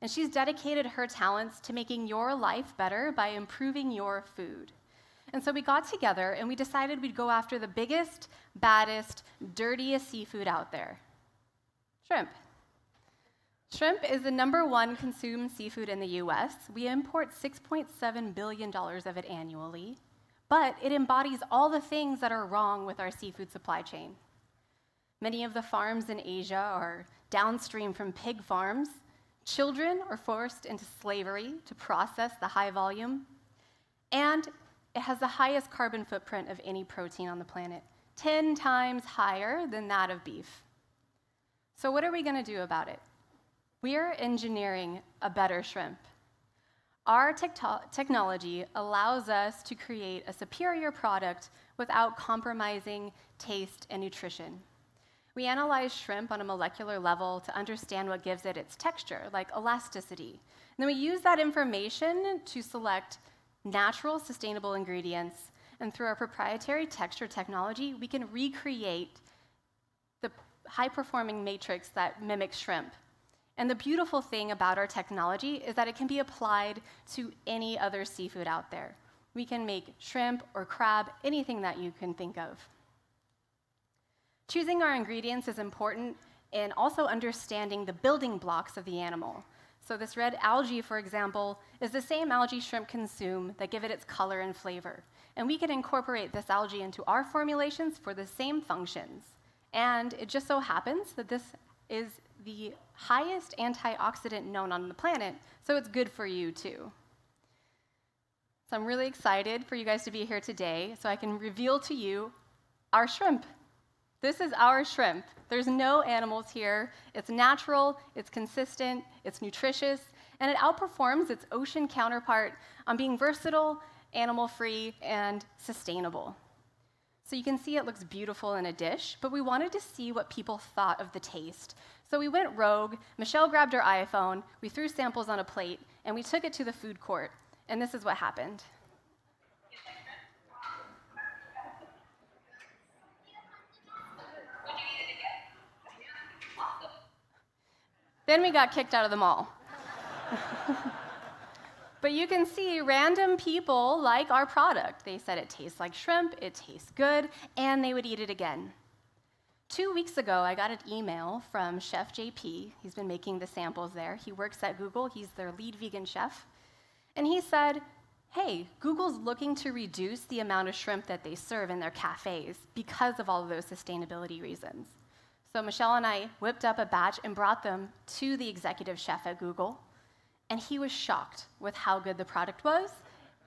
and she's dedicated her talents to making your life better by improving your food. And so we got together and we decided we'd go after the biggest, baddest, dirtiest seafood out there. Shrimp. Shrimp is the number one consumed seafood in the U S. We import six point seven billion dollars of it annually, but it embodies all the things that are wrong with our seafood supply chain. Many of the farms in Asia are downstream from pig farms. Children are forced into slavery to process the high volume, and it has the highest carbon footprint of any protein on the planet, ten times higher than that of beef. So what are we going to do about it? We are engineering a better shrimp. Our technology allows us to create a superior product without compromising taste and nutrition. We analyze shrimp on a molecular level to understand what gives it its texture, like elasticity. And then we use that information to select natural, sustainable ingredients, and through our proprietary texture technology, we can recreate the high-performing matrix that mimics shrimp. And the beautiful thing about our technology is that it can be applied to any other seafood out there. We can make shrimp or crab, anything that you can think of. Choosing our ingredients is important, and also understanding the building blocks of the animal. So this red algae, for example, is the same algae shrimp consume that give it its color and flavor. And we can incorporate this algae into our formulations for the same functions. And it just so happens that this is the highest antioxidant known on the planet, so it's good for you too. So I'm really excited for you guys to be here today so I can reveal to you our shrimp. This is our shrimp. There's no animals here. It's natural, it's consistent, it's nutritious, and it outperforms its ocean counterpart on being versatile, animal-free, and sustainable. So you can see it looks beautiful in a dish, but we wanted to see what people thought of the taste. So we went rogue. Michelle grabbed her iPhone, we threw samples on a plate, and we took it to the food court. And this is what happened. Then we got kicked out of the mall. But you can see random people like our product. They said it tastes like shrimp, it tastes good, and they would eat it again. Two weeks ago, I got an email from Chef J P. He's been making the samples there. He works at Google. He's their lead vegan chef. And he said, hey, Google's looking to reduce the amount of shrimp that they serve in their cafes because of all of those sustainability reasons. So Michelle and I whipped up a batch and brought them to the executive chef at Google, and he was shocked with how good the product was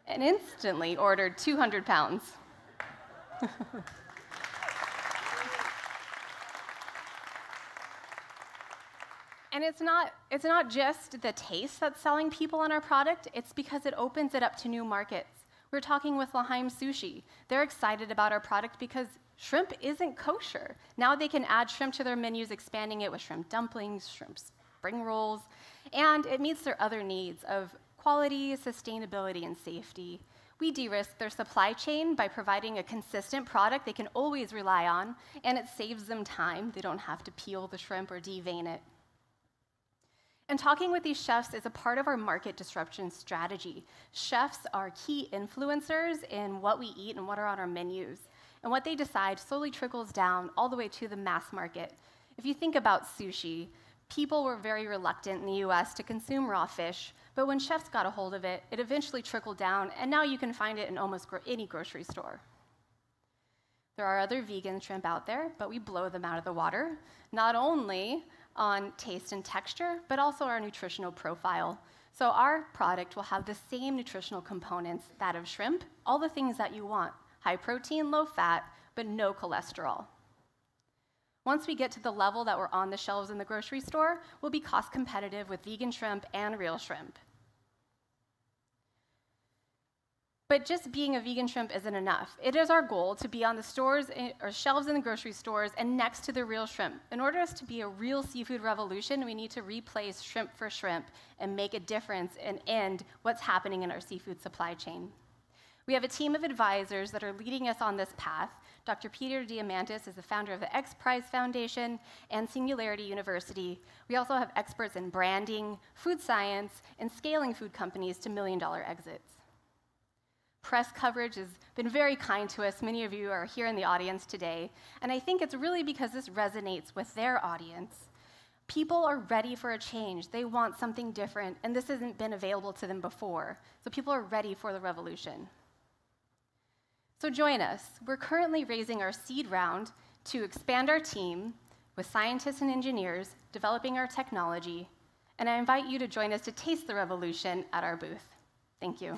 and instantly ordered two hundred pounds. And it's not, it's not just the taste that's selling people on our product, it's because it opens it up to new markets. We're talking with L'Haim Sushi. They're excited about our product because shrimp isn't kosher. Now they can add shrimp to their menus, expanding it with shrimp dumplings, shrimp spring rolls, and it meets their other needs of quality, sustainability, and safety. We de-risk their supply chain by providing a consistent product they can always rely on, and it saves them time. They don't have to peel the shrimp or de-vein it. And talking with these chefs is a part of our market disruption strategy. Chefs are key influencers in what we eat and what are on our menus. And what they decide slowly trickles down all the way to the mass market. If you think about sushi, people were very reluctant in the U S to consume raw fish, but when chefs got a hold of it, it eventually trickled down, and now you can find it in almost gro- any grocery store. There are other vegan shrimp out there, but we blow them out of the water, not only on taste and texture, but also our nutritional profile. So our product will have the same nutritional components, that of shrimp, all the things that you want, high protein, low fat, but no cholesterol. Once we get to the level that we're on the shelves in the grocery store, we'll be cost competitive with vegan shrimp and real shrimp. But just being a vegan shrimp isn't enough. It is our goal to be on the stores or shelves in the grocery stores and next to the real shrimp. In order for us to be a real seafood revolution, we need to replace shrimp for shrimp and make a difference and end what's happening in our seafood supply chain. We have a team of advisors that are leading us on this path. Doctor Peter Diamantis is the founder of the X Prize Foundation and Singularity University. We also have experts in branding, food science, and scaling food companies to million-dollar exits. Press coverage has been very kind to us. Many of you are here in the audience today, and I think it's really because this resonates with their audience. People are ready for a change. They want something different, and this hasn't been available to them before. So people are ready for the revolution. So join us. We're currently raising our seed round to expand our team with scientists and engineers developing our technology, and I invite you to join us to taste the revolution at our booth. Thank you.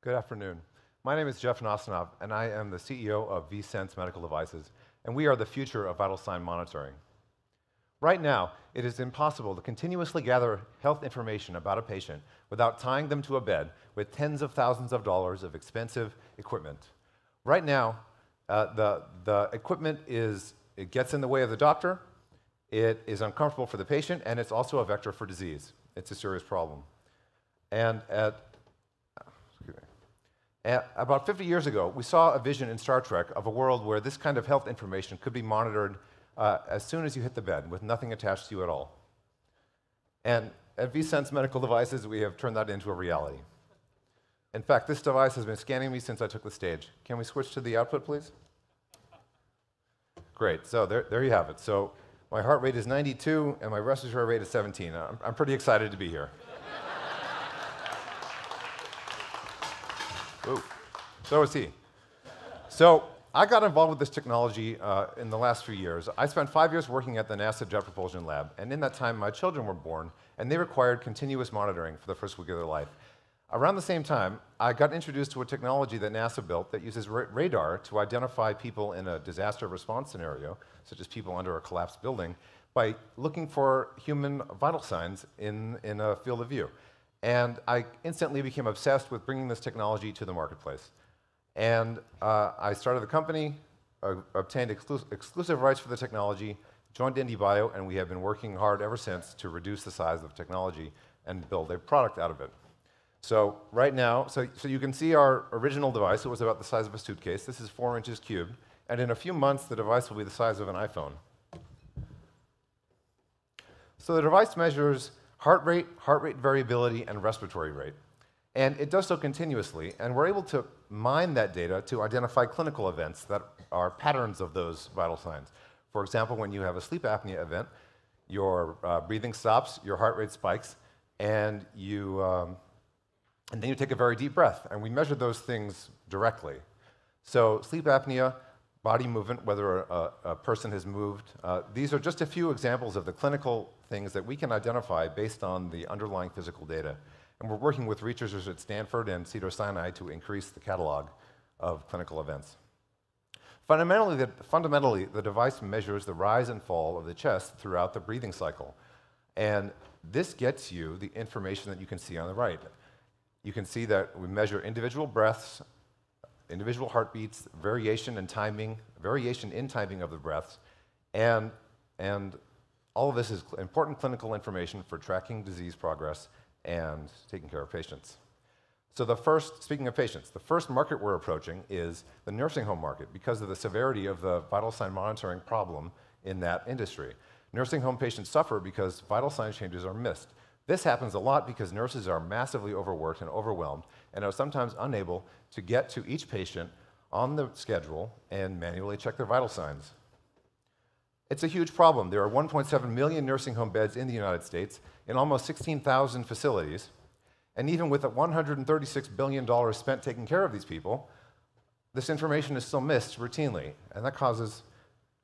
Good afternoon. My name is Jeff Nosnov, and I am the C E O of vSense Medical Devices, and we are the future of vital sign monitoring. Right now, it is impossible to continuously gather health information about a patient without tying them to a bed with tens of thousands of dollars of expensive equipment. Right now, uh, the, the equipment is, it gets in the way of the doctor, it is uncomfortable for the patient, and it's also a vector for disease. It's a serious problem. And at Uh, about fifty years ago, we saw a vision in Star Trek of a world where this kind of health information could be monitored uh, as soon as you hit the bed, with nothing attached to you at all. And at vSense Medical Devices, we have turned that into a reality. In fact, this device has been scanning me since I took the stage. Can we switch to the output, please? Great. So there, there you have it. So my heart rate is ninety-two, and my respiratory rate is seventeen. I'm, I'm pretty excited to be here. Ooh, so is he. So I got involved with this technology uh, in the last few years. I spent five years working at the NASA Jet Propulsion Lab, and in that time, my children were born, and they required continuous monitoring for the first week of their life. Around the same time, I got introduced to a technology that NASA built that uses ra- radar to identify people in a disaster response scenario, such as people under a collapsed building, by looking for human vital signs in, in a field of view. And I instantly became obsessed with bringing this technology to the marketplace. And uh, I started the company, uh, obtained exclu exclusive rights for the technology, joined IndieBio, and we have been working hard ever since to reduce the size of the technology and build a product out of it. So right now, so, so you can see our original device. It was about the size of a suitcase. This is four inches cubed. And in a few months, the device will be the size of an iPhone. So the device measures heart rate, heart rate variability, and respiratory rate. And it does so continuously, and we're able to mine that data to identify clinical events that are patterns of those vital signs. For example, when you have a sleep apnea event, your uh, breathing stops, your heart rate spikes, and, you, um, and then you take a very deep breath. And we measure those things directly. So sleep apnea, body movement, whether a, a person has moved, uh, these are just a few examples of the clinical things that we can identify based on the underlying physical data. And we're working with researchers at Stanford and Cedars-Sinai to increase the catalog of clinical events. Fundamentally the, fundamentally, the device measures the rise and fall of the chest throughout the breathing cycle. And this gets you the information that you can see on the right. You can see that we measure individual breaths, individual heartbeats, variation and timing, variation in timing of the breaths, and, and all of this is important clinical information for tracking disease progress and taking care of patients. So the first, speaking of patients, the first market we're approaching is the nursing home market because of the severity of the vital sign monitoring problem in that industry. Nursing home patients suffer because vital sign changes are missed. This happens a lot because nurses are massively overworked and overwhelmed and are sometimes unable to get to each patient on the schedule and manually check their vital signs. It's a huge problem. There are one point seven million nursing home beds in the United States in almost sixteen thousand facilities. And even with one hundred thirty-six billion dollars spent taking care of these people, this information is still missed routinely, and that causes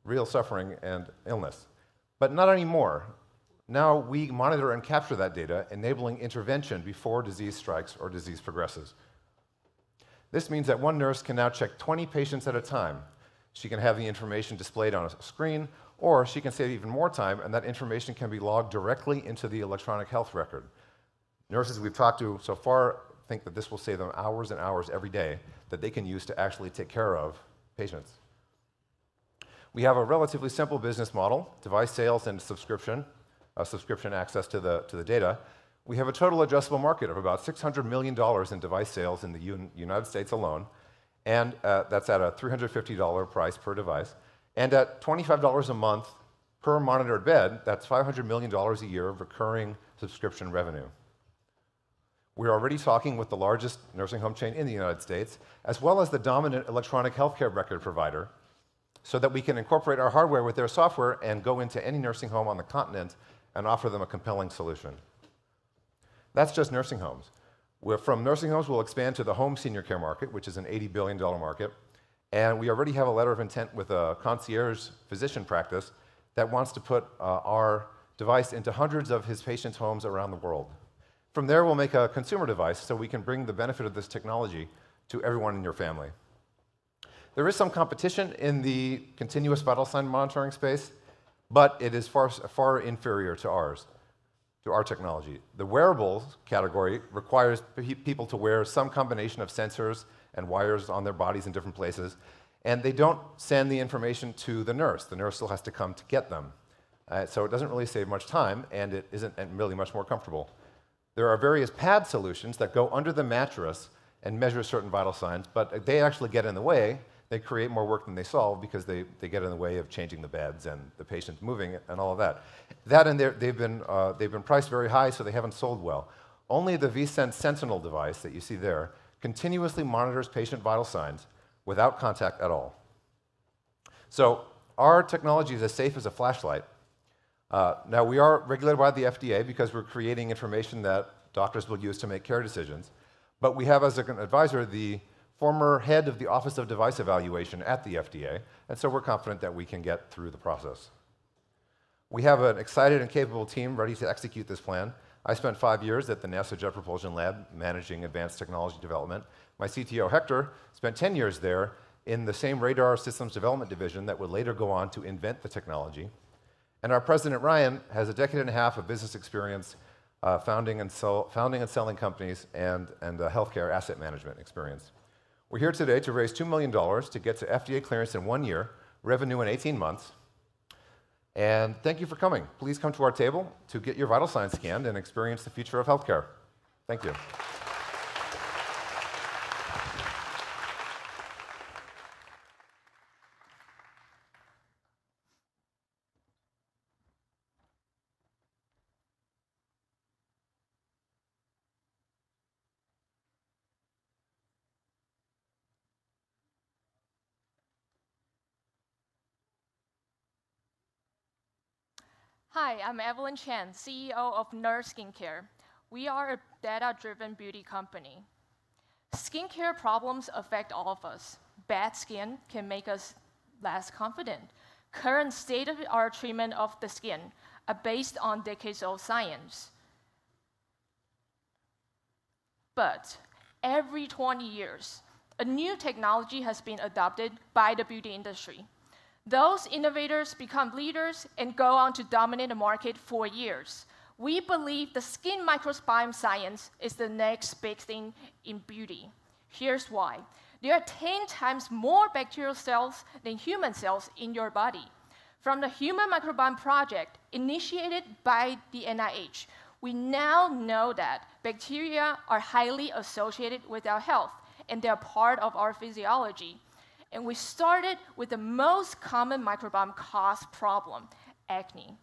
real suffering and illness. But not anymore. Now we monitor and capture that data, enabling intervention before disease strikes or disease progresses. This means that one nurse can now check twenty patients at a time. She can have the information displayed on a screen, or she can save even more time, and that information can be logged directly into the electronic health record. Nurses we've talked to so far think that this will save them hours and hours every day that they can use to actually take care of patients. We have a relatively simple business model, device sales and subscription, uh, subscription access to the, to the data. We have a total addressable market of about six hundred million dollars in device sales in the U United States alone, and uh, that's at a three hundred fifty dollar price per device. And at twenty-five dollars a month per monitored bed, that's five hundred million dollars a year of recurring subscription revenue. We're already talking with the largest nursing home chain in the United States, as well as the dominant electronic healthcare record provider, so that we can incorporate our hardware with their software and go into any nursing home on the continent and offer them a compelling solution. That's just nursing homes. We're from nursing homes, we'll expand to the home senior care market, which is an eighty billion dollar market. And we already have a letter of intent with a concierge physician practice that wants to put uh, our device into hundreds of his patients' homes around the world. From there, we'll make a consumer device so we can bring the benefit of this technology to everyone in your family. There is some competition in the continuous vital sign monitoring space, but it is far, far inferior to ours, to our technology. The wearables category requires pe people to wear some combination of sensors and wires on their bodies in different places, and they don't send the information to the nurse. The nurse still has to come to get them. Uh, so it doesn't really save much time, and it isn't really much more comfortable. There are various pad solutions that go under the mattress and measure certain vital signs, but they actually get in the way. They create more work than they solve because they, they get in the way of changing the beds and the patients moving and all of that. That and they've been, uh, they've been priced very high, so they haven't sold well. Only the vSense Sentinel device that you see there continuously monitors patient vital signs without contact at all. So our technology is as safe as a flashlight. Uh, now, we are regulated by the F D A because we're creating information that doctors will use to make care decisions, but we have as an advisor the former head of the Office of Device Evaluation at the F D A, and so we're confident that we can get through the process. We have an excited and capable team ready to execute this plan. I spent five years at the NASA Jet Propulsion Lab managing advanced technology development. My C T O, Hector, spent ten years there in the same radar systems development division that would later go on to invent the technology. And our president, Ryan, has a decade and a half of business experience uh, founding, and sell, founding and selling companies and, and uh, healthcare asset management experience. We're here today to raise two million dollars to get to F D A clearance in one year, revenue in eighteen months. And thank you for coming. Please come to our table to get your vital signs scanned and experience the future of healthcare. Thank you. Hi, I'm Evelyn Chen, C E O of Nerve Skincare. We are a data-driven beauty company. Skincare problems affect all of us. Bad skin can make us less confident. Current state-of-the-art treatment of the skin are based on decades-old science. But every twenty years, a new technology has been adopted by the beauty industry. Those innovators become leaders and go on to dominate the market for years. We believe the skin microbiome science is the next big thing in beauty. Here's why. There are ten times more bacterial cells than human cells in your body. From the Human Microbiome Project, initiated by the N I H, we now know that bacteria are highly associated with our health, and they're part of our physiology. And we started with the most common microbiome cause problem, acne.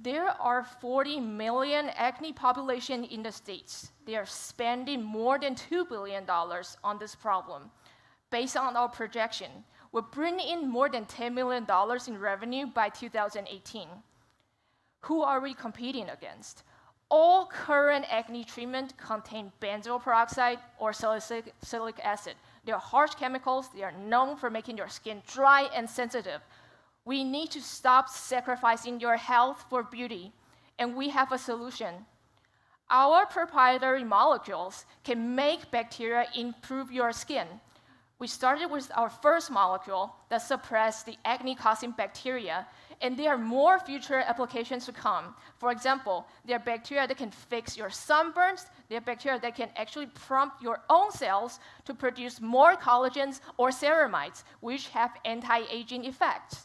There are forty million acne population in the States. They are spending more than two billion dollars on this problem. Based on our projection, we'll bring in more than ten million dollars in revenue by two thousand eighteen. Who are we competing against? All current acne treatment contain benzoyl peroxide or salicylic acid. They are harsh chemicals. They are known for making your skin dry and sensitive. We need to stop sacrificing your health for beauty, and we have a solution. Our proprietary molecules can make bacteria improve your skin. We started with our first molecule that suppressed the acne-causing bacteria, and there are more future applications to come. For example, there are bacteria that can fix your sunburns. There are bacteria that can actually prompt your own cells to produce more collagens or ceramides, which have anti-aging effects.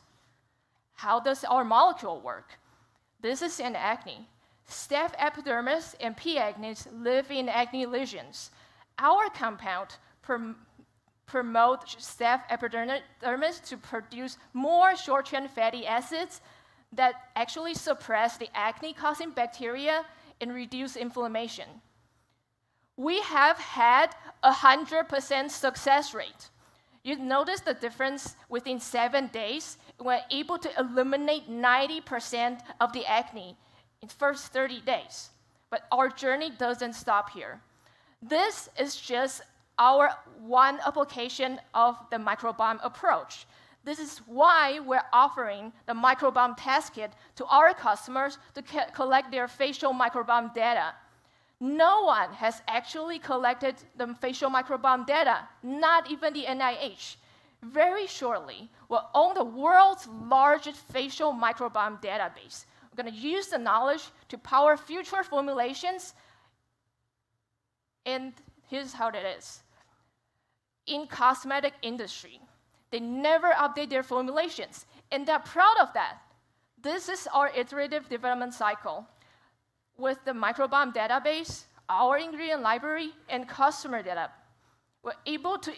How does our molecule work? This is an acne. Staph epidermis and P. agnes live in acne lesions. Our compound prom promotes Staph epidermis to produce more short-chain fatty acids that actually suppress the acne-causing bacteria and reduce inflammation. We have had a one hundred percent success rate. You notice the difference within seven days. We're able to eliminate ninety percent of the acne in the first thirty days. But our journey doesn't stop here. This is just our one application of the microbiome approach. This is why we're offering the microbiome test kit to our customers to collect their facial microbiome data. No one has actually collected the facial microbiome data, not even the N I H. Very shortly, we'll own the world's largest facial microbiome database. We're going to use the knowledge to power future formulations. And here's how it is. In cosmetic industry, they never update their formulations, and they're proud of that. This is our iterative development cycle. With the microbiome database, our ingredient library, and customer data, we're able to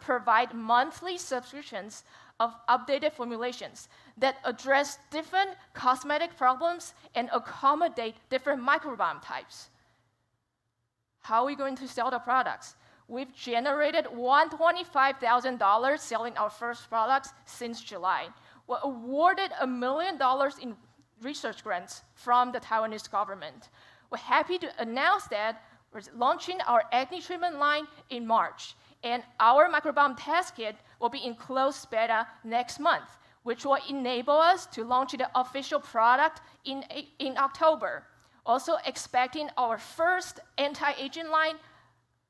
provide monthly subscriptions of updated formulations that address different cosmetic problems and accommodate different microbiome types. How are we going to sell the products? We've generated one hundred twenty-five thousand dollars selling our first products since July. We're awarded a million dollars in research grants from the Taiwanese government. We're happy to announce that we're launching our acne treatment line in March. And our microbiome test kit will be in closed beta next month, which will enable us to launch the official product in, in October. Also expecting our first anti-aging line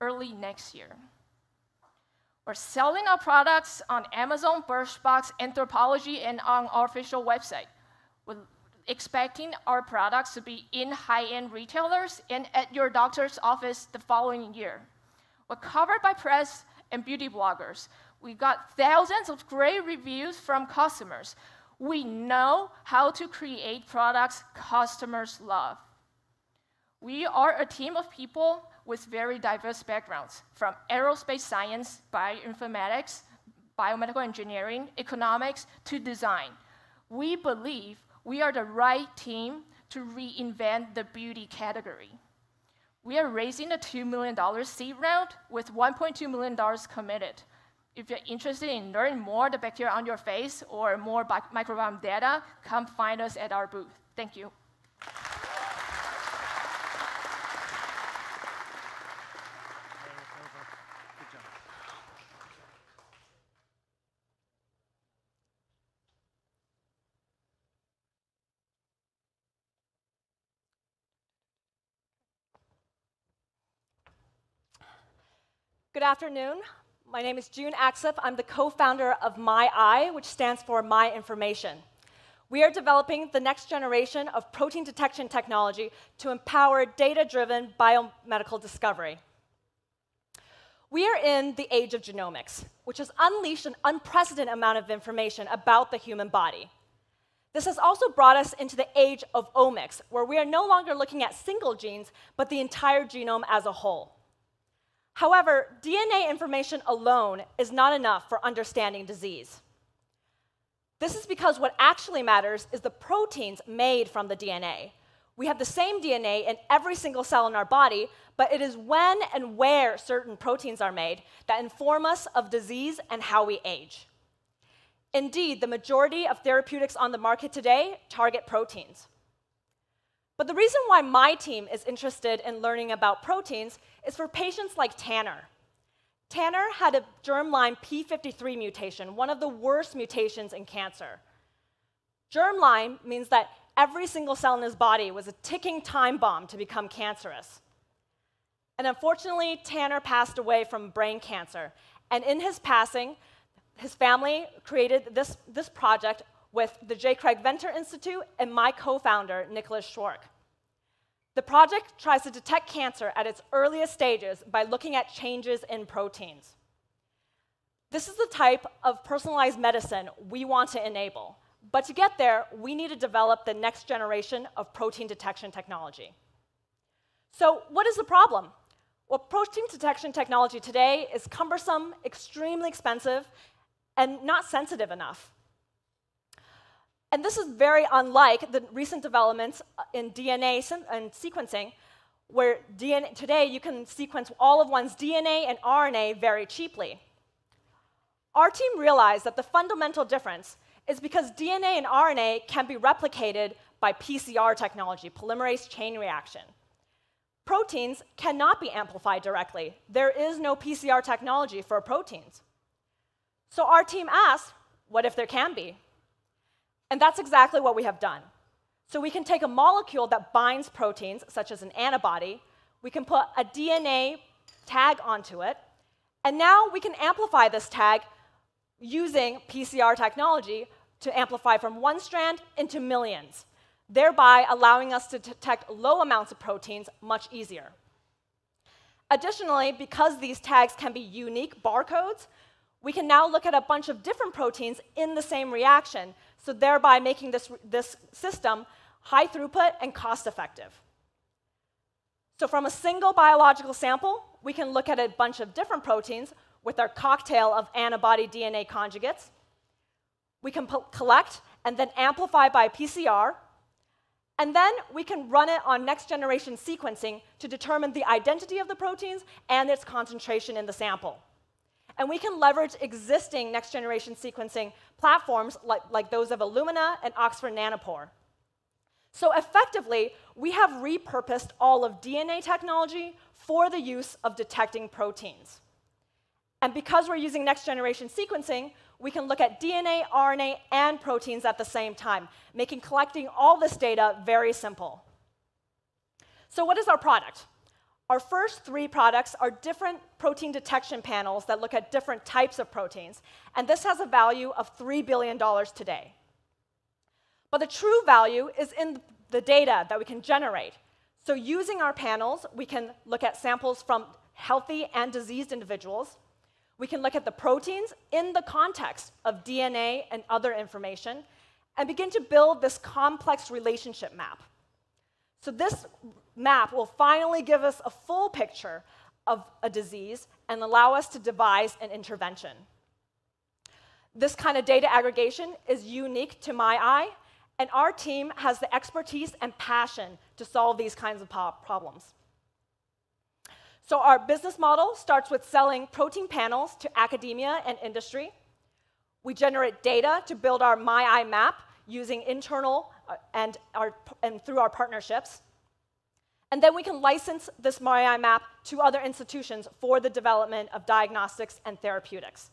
early next year. We're selling our products on Amazon, Birchbox, Anthropology, and on our official website. We're expecting our products to be in high-end retailers and at your doctor's office the following year. We're covered by press and beauty bloggers. We got thousands of great reviews from customers. We know how to create products customers love. We are a team of people with very diverse backgrounds, from aerospace science, bioinformatics, biomedical engineering, economics, to design. We believe we are the right team to reinvent the beauty category. We are raising a two million dollar seed round with one point two million dollars committed. If you're interested in learning more the bacteria on your face or more microbiome data, come find us at our booth. Thank you. Good afternoon. My name is June Axlip. I'm the co-founder of MyEye, which stands for My Information. We are developing the next generation of protein detection technology to empower data-driven biomedical discovery. We are in the age of genomics, which has unleashed an unprecedented amount of information about the human body. This has also brought us into the age of omics, where we are no longer looking at single genes, but the entire genome as a whole. However, D N A information alone is not enough for understanding disease. This is because what actually matters is the proteins made from the D N A. We have the same D N A in every single cell in our body, but it is when and where certain proteins are made that inform us of disease and how we age. Indeed, the majority of therapeutics on the market today target proteins. But the reason why my team is interested in learning about proteins is for patients like Tanner. Tanner had a germline P fifty-three mutation, one of the worst mutations in cancer. Germline means that every single cell in his body was a ticking time bomb to become cancerous. And unfortunately, Tanner passed away from brain cancer. And in his passing, his family created this, this project with the J. Craig Venter Institute and my co-founder, Nicholas Schork. The project tries to detect cancer at its earliest stages by looking at changes in proteins. This is the type of personalized medicine we want to enable. But to get there, we need to develop the next generation of protein detection technology. So what is the problem? Well, protein detection technology today is cumbersome, extremely expensive, and not sensitive enough. And this is very unlike the recent developments in D N A and sequencing, where D N A, today you can sequence all of one's D N A and R N A very cheaply. Our team realized that the fundamental difference is because D N A and R N A can be replicated by P C R technology, polymerase chain reaction. Proteins cannot be amplified directly. There is no P C R technology for proteins. So our team asked, what if there can be? And that's exactly what we have done. So we can take a molecule that binds proteins, such as an antibody, we can put a D N A tag onto it, and now we can amplify this tag using P C R technology to amplify from one strand into millions, thereby allowing us to detect low amounts of proteins much easier. Additionally, because these tags can be unique barcodes, we can now look at a bunch of different proteins in the same reaction, so thereby making this, this system high throughput and cost effective. So from a single biological sample, we can look at a bunch of different proteins with our cocktail of antibody D N A conjugates. We can collect and then amplify by P C R, and then we can run it on next generation sequencing to determine the identity of the proteins and its concentration in the sample. And we can leverage existing next generation sequencing platforms like, like those of Illumina and Oxford Nanopore. So effectively, we have repurposed all of D N A technology for the use of detecting proteins. And because we're using next generation sequencing, we can look at D N A, R N A, and proteins at the same time, making collecting all this data very simple. So what is our product? Our first three products are different protein detection panels that look at different types of proteins, and this has a value of three billion dollars today. But the true value is in the data that we can generate. So using our panels, we can look at samples from healthy and diseased individuals. We can look at the proteins in the context of D N A and other information and begin to build this complex relationship map. So this map will finally give us a full picture of a disease and allow us to devise an intervention. This kind of data aggregation is unique to MyEye, and our team has the expertise and passion to solve these kinds of problems. So our business model starts with selling protein panels to academia and industry. We generate data to build our MyEye map using internal and, our, and through our partnerships. And then we can license this MyEye map to other institutions for the development of diagnostics and therapeutics.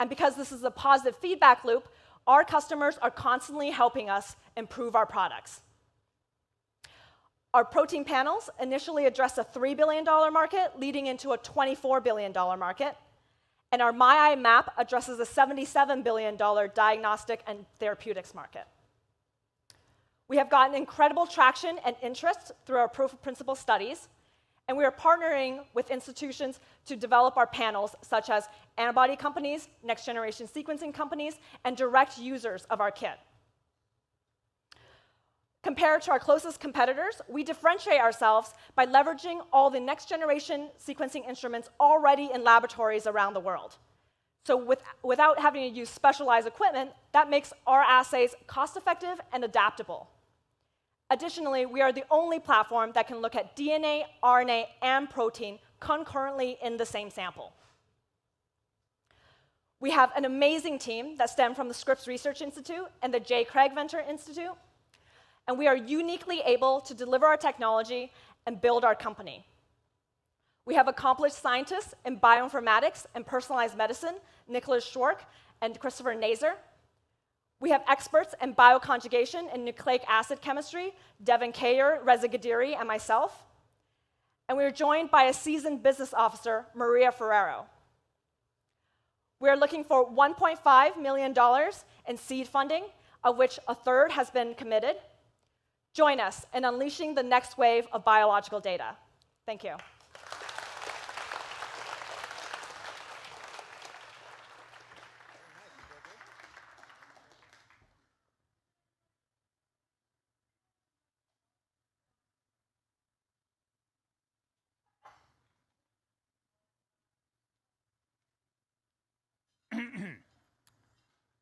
And because this is a positive feedback loop, our customers are constantly helping us improve our products. Our protein panels initially address a three billion dollars market, leading into a twenty-four billion dollars market. And our MyEye map addresses a seventy-seven billion dollars diagnostic and therapeutics market. We have gotten incredible traction and interest through our proof of principle studies, and we are partnering with institutions to develop our panels, such as antibody companies, next-generation sequencing companies, and direct users of our kit. Compared to our closest competitors, we differentiate ourselves by leveraging all the next-generation sequencing instruments already in laboratories around the world. So with, without having to use specialized equipment, that makes our assays cost-effective and adaptable. Additionally, we are the only platform that can look at D N A, R N A, and protein concurrently in the same sample. We have an amazing team that stem from the Scripps Research Institute and the J. Craig Venter Institute. And we are uniquely able to deliver our technology and build our company. We have accomplished scientists in bioinformatics and personalized medicine, Nicholas Schork and Christopher Nazer. We have experts in bioconjugation and nucleic acid chemistry, Devin Kayer, Reza Gadiri, and myself. And we are joined by a seasoned business officer, Maria Ferrero. We are looking for one point five million dollars in seed funding, of which a third has been committed. Join us in unleashing the next wave of biological data. Thank you.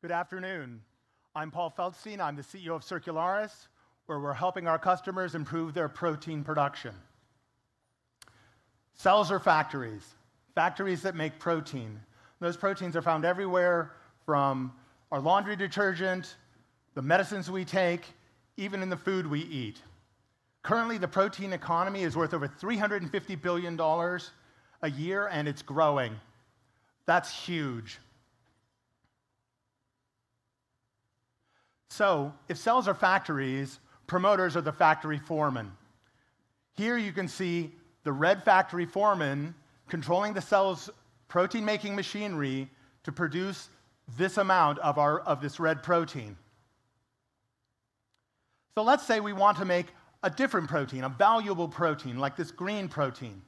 Good afternoon. I'm Paul Feldstein. I'm the C E O of Circularis, where we're helping our customers improve their protein production. Cells are factories, factories that make protein. Those proteins are found everywhere, from our laundry detergent, the medicines we take, even in the food we eat. Currently, the protein economy is worth over three hundred fifty billion dollars a year, and it's growing. That's huge. So, if cells are factories, promoters are the factory foreman. Here you can see the red factory foreman controlling the cell's protein-making machinery to produce this amount of, our, of this red protein. So let's say we want to make a different protein, a valuable protein, like this green protein.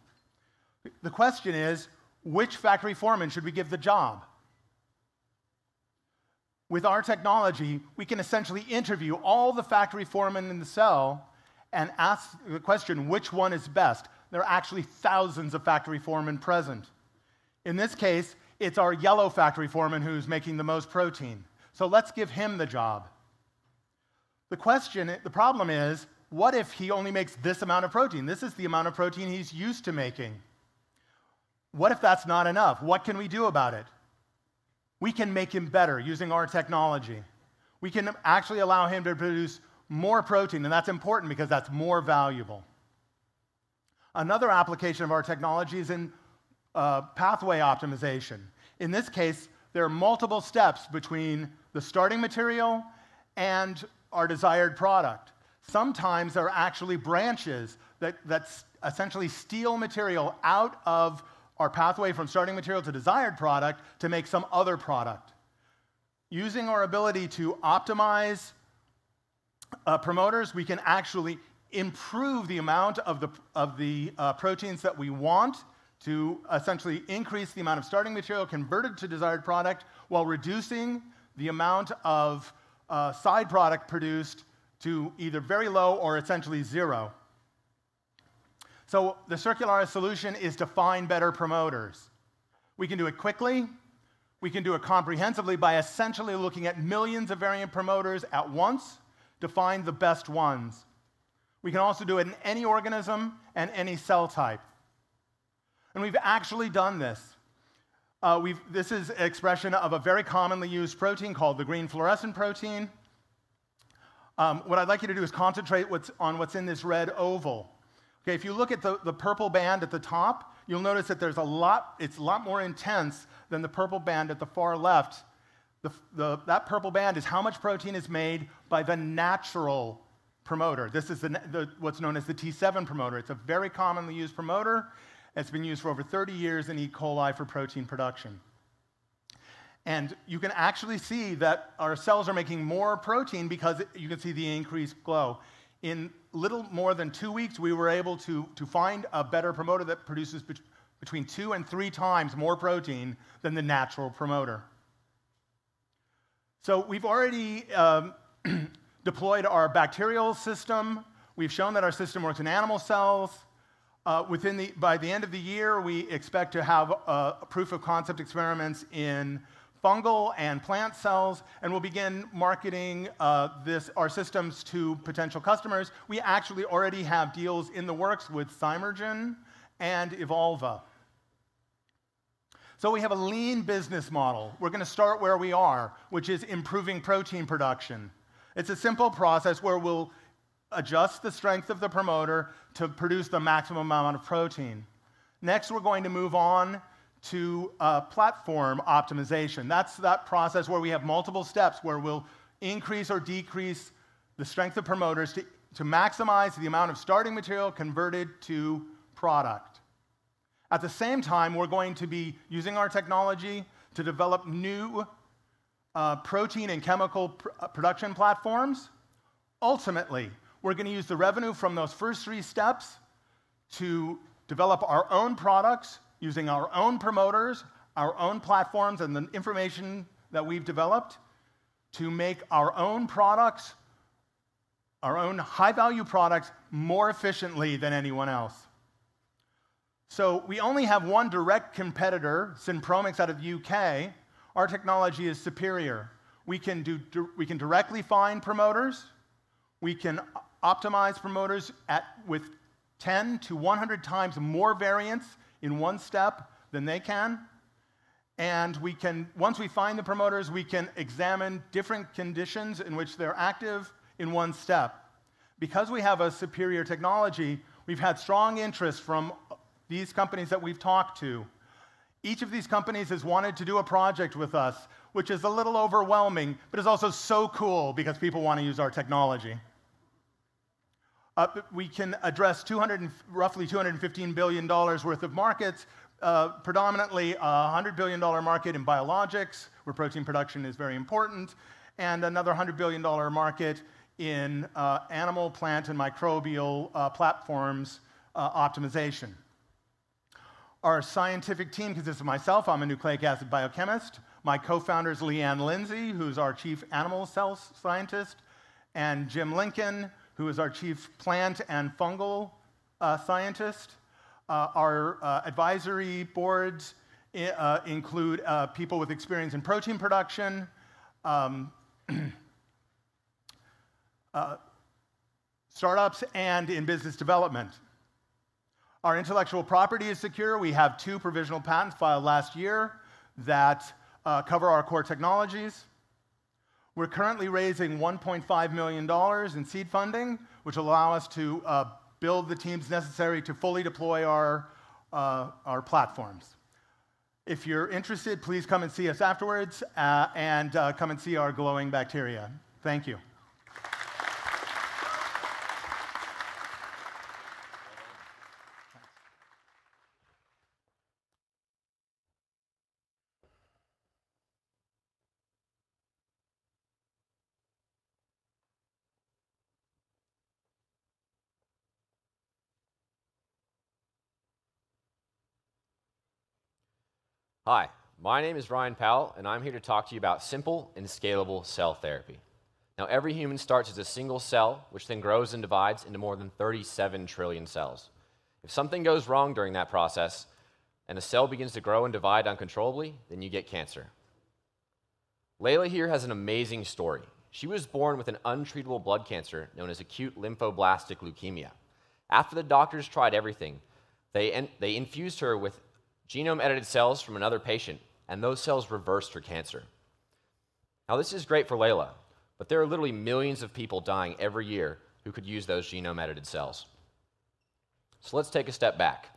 The question is, which factory foreman should we give the job? With our technology, we can essentially interview all the factory foremen in the cell and ask the question, which one is best? There are actually thousands of factory foremen present. In this case, it's our yellow factory foreman who's making the most protein. So let's give him the job. The question, the problem is, what if he only makes this amount of protein? This is the amount of protein he's used to making. What if that's not enough? What can we do about it? We can make him better using our technology. We can actually allow him to produce more protein, and that's important because that's more valuable. Another application of our technology is in uh, pathway optimization. In this case, there are multiple steps between the starting material and our desired product. Sometimes there are actually branches that, that essentially steal material out of our pathway from starting material to desired product to make some other product. Using our ability to optimize uh, promoters, we can actually improve the amount of the, of the uh, proteins that we want to essentially increase the amount of starting material converted to desired product while reducing the amount of uh, side product produced to either very low or essentially zero. So the Circularis solution is to find better promoters. We can do it quickly, we can do it comprehensively by essentially looking at millions of variant promoters at once to find the best ones. We can also do it in any organism and any cell type. And we've actually done this. Uh, we've, this is an expression of a very commonly used protein called the green fluorescent protein. Um, what I'd like you to do is concentrate what's on what's in this red oval. Okay, if you look at the, the purple band at the top, you'll notice that there's a lot, it's a lot more intense than the purple band at the far left. The, the, that purple band is how much protein is made by the natural promoter. This is the, the, what's known as the T seven promoter. It's a very commonly used promoter. It's been used for over thirty years in E. coli for protein production. And you can actually see that our cells are making more protein because you can see the increased glow. In little more than two weeks, we were able to, to find a better promoter that produces bet between two and three times more protein than the natural promoter. So we've already um, deployed our bacterial system. We've shown that our system works in animal cells. Uh, within the, by the end of the year, we expect to have uh, proof of concept experiments in fungal and plant cells, and we'll begin marketing uh, this, our systems to potential customers. We actually already have deals in the works with Zymergen and Evolva. So we have a lean business model. We're going to start where we are, which is improving protein production. It's a simple process where we'll adjust the strength of the promoter to produce the maximum amount of protein. Next, we're going to move on to uh, platform optimization. That's that process where we have multiple steps where we'll increase or decrease the strength of promoters to, to maximize the amount of starting material converted to product. At the same time, we're going to be using our technology to develop new uh, protein and chemical pr production platforms. Ultimately, we're going to use the revenue from those first three steps to develop our own products using our own promoters, our own platforms, and the information that we've developed to make our own products, our own high-value products, more efficiently than anyone else. So we only have one direct competitor, Synpromix out of the U K. Our technology is superior. We can, do, we can directly find promoters. We can optimize promoters at, with ten to one hundred times more variants in one step than they can. And we can, once we find the promoters, we can examine different conditions in which they're active in one step. Because we have a superior technology, we've had strong interest from these companies that we've talked to. Each of these companies has wanted to do a project with us, which is a little overwhelming, but is also so cool because people want to use our technology. Uh, we can address two hundred, roughly two hundred fifteen billion dollars worth of markets, uh, predominantly a one hundred billion dollar market in biologics, where protein production is very important, and another one hundred billion dollar market in uh, animal, plant, and microbial uh, platforms uh, optimization. Our scientific team consists of myself. I'm a nucleic acid biochemist. My co-founder is Leanne Lindsay, who's our chief animal cell scientist, and Jim Lincoln, who is our chief plant and fungal uh, scientist. Uh, our uh, advisory boards uh, include uh, people with experience in protein production, um, uh, startups, and in business development. Our intellectual property is secure. We have two provisional patents filed last year that uh, cover our core technologies. We're currently raising one point five million dollars in seed funding, which will allow us to uh, build the teams necessary to fully deploy our, uh, our platforms. If you're interested, please come and see us afterwards uh, and uh, come and see our glowing bacteria. Thank you. Hi, my name is Ryan Powell, and I'm here to talk to you about simple and scalable cell therapy. Now, every human starts as a single cell, which then grows and divides into more than thirty-seven trillion cells. If something goes wrong during that process, and a cell begins to grow and divide uncontrollably, then you get cancer. Layla here has an amazing story. She was born with an untreatable blood cancer known as acute lymphoblastic leukemia. After the doctors tried everything, they, in they infused her with genome-edited cells from another patient, and those cells reversed her cancer. Now, this is great for Layla, but there are literally millions of people dying every year who could use those genome-edited cells. So let's take a step back.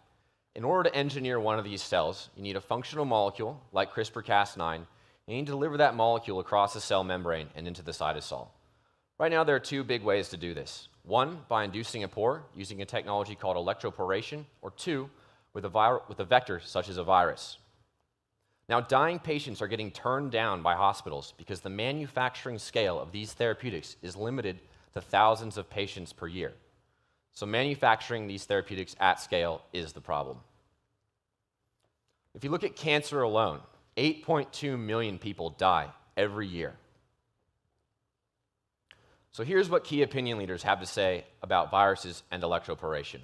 In order to engineer one of these cells, you need a functional molecule, like CRISPR Cas nine, and you need to deliver that molecule across the cell membrane and into the cytosol. Right now, there are two big ways to do this. One, by inducing a pore, using a technology called electroporation, or two, With a, with a vector such as a virus. Now, dying patients are getting turned down by hospitals because the manufacturing scale of these therapeutics is limited to thousands of patients per year. So manufacturing these therapeutics at scale is the problem. If you look at cancer alone, eight point two million people die every year. So here's what key opinion leaders have to say about viruses and electroporation.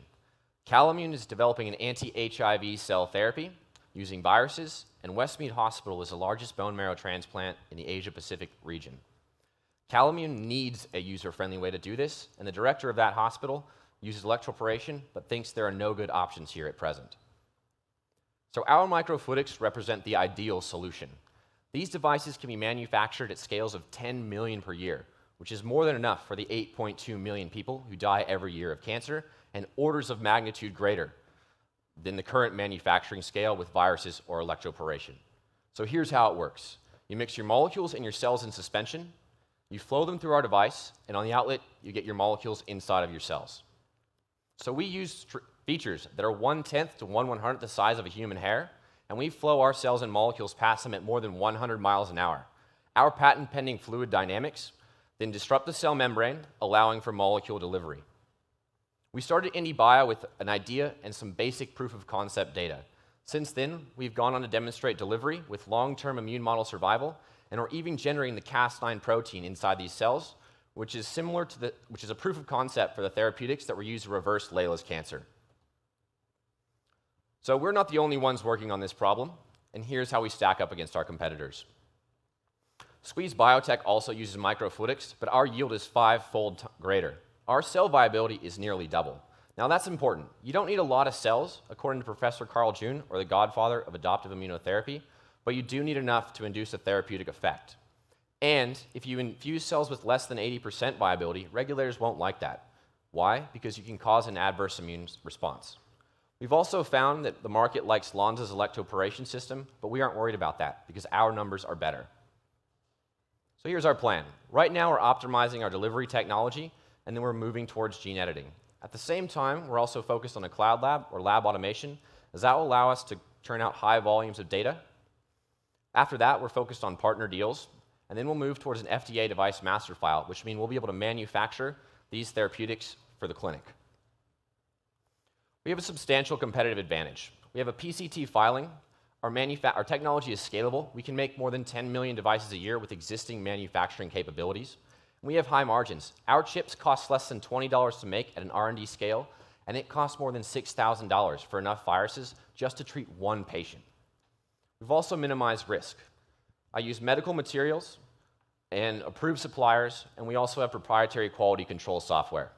Calamune is developing an anti-H I V cell therapy using viruses, and Westmead Hospital is the largest bone marrow transplant in the Asia-Pacific region. Calamune needs a user-friendly way to do this, and the director of that hospital uses electroporation but thinks there are no good options here at present. So our microfluidics represent the ideal solution. These devices can be manufactured at scales of ten million per year, which is more than enough for the eight point two million people who die every year of cancer, and orders of magnitude greater than the current manufacturing scale with viruses or electroporation. So here's how it works. You mix your molecules and your cells in suspension, you flow them through our device, and on the outlet, you get your molecules inside of your cells. So we use features that are one-tenth to one one-hundredth the size of a human hair, and we flow our cells and molecules past them at more than one hundred miles an hour. Our patent-pending fluid dynamics then disrupt the cell membrane, allowing for molecule delivery. We started IndieBio with an idea and some basic proof-of-concept data. Since then, we've gone on to demonstrate delivery with long-term immune model survival, and are even generating the Cas nine protein inside these cells, which is similar to the, which is a proof-of-concept for the therapeutics that were used to reverse Leyla's cancer. So we're not the only ones working on this problem, and here's how we stack up against our competitors. Squeeze Biotech also uses microfluidics, but our yield is five-fold greater. Our cell viability is nearly double. Now that's important. You don't need a lot of cells, according to Professor Carl June, or the godfather of adoptive immunotherapy, but you do need enough to induce a therapeutic effect. And if you infuse cells with less than eighty percent viability, regulators won't like that. Why? Because you can cause an adverse immune response. We've also found that the market likes Lonza's electroporation system, but we aren't worried about that because our numbers are better. So here's our plan. Right now we're optimizing our delivery technology, and then we're moving towards gene editing. At the same time, we're also focused on a cloud lab or lab automation, as that will allow us to turn out high volumes of data. After that, we're focused on partner deals, and then we'll move towards an F D A device master file, which means we'll be able to manufacture these therapeutics for the clinic. We have a substantial competitive advantage. We have a P C T filing. Our, our technology is scalable. We can make more than ten million devices a year with existing manufacturing capabilities. We have high margins. Our chips cost less than twenty dollars to make at an R and D scale, and it costs more than six thousand dollars for enough viruses just to treat one patient. We've also minimized risk. I use medical materials and approved suppliers, and we also have proprietary quality control software.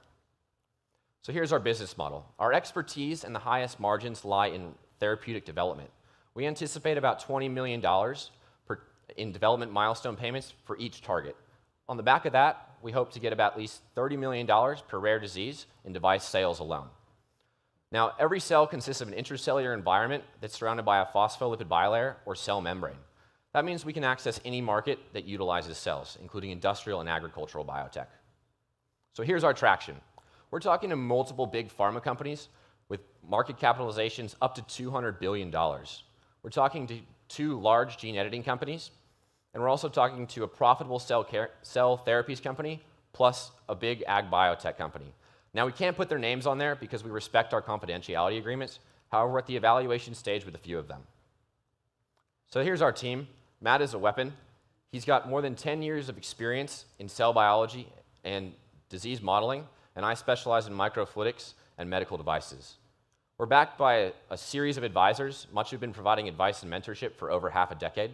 So here's our business model. Our expertise and the highest margins lie in therapeutic development. We anticipate about twenty million dollars per in development milestone payments for each target. On the back of that, we hope to get about at least thirty million dollars per rare disease in device sales alone. Now, every cell consists of an intracellular environment that's surrounded by a phospholipid bilayer or cell membrane. That means we can access any market that utilizes cells, including industrial and agricultural biotech. So here's our traction. We're talking to multiple big pharma companies with market capitalizations up to two hundred billion dollars. We're talking to two large gene editing companies, and we're also talking to a profitable cell, care, cell therapies company, plus a big ag biotech company. Now, we can't put their names on there because we respect our confidentiality agreements. However, we're at the evaluation stage with a few of them. So here's our team. Matt is a weapon. He's got more than ten years of experience in cell biology and disease modeling, and I specialize in microfluidics and medical devices. We're backed by a, a series of advisors, much who've been providing advice and mentorship for over half a decade.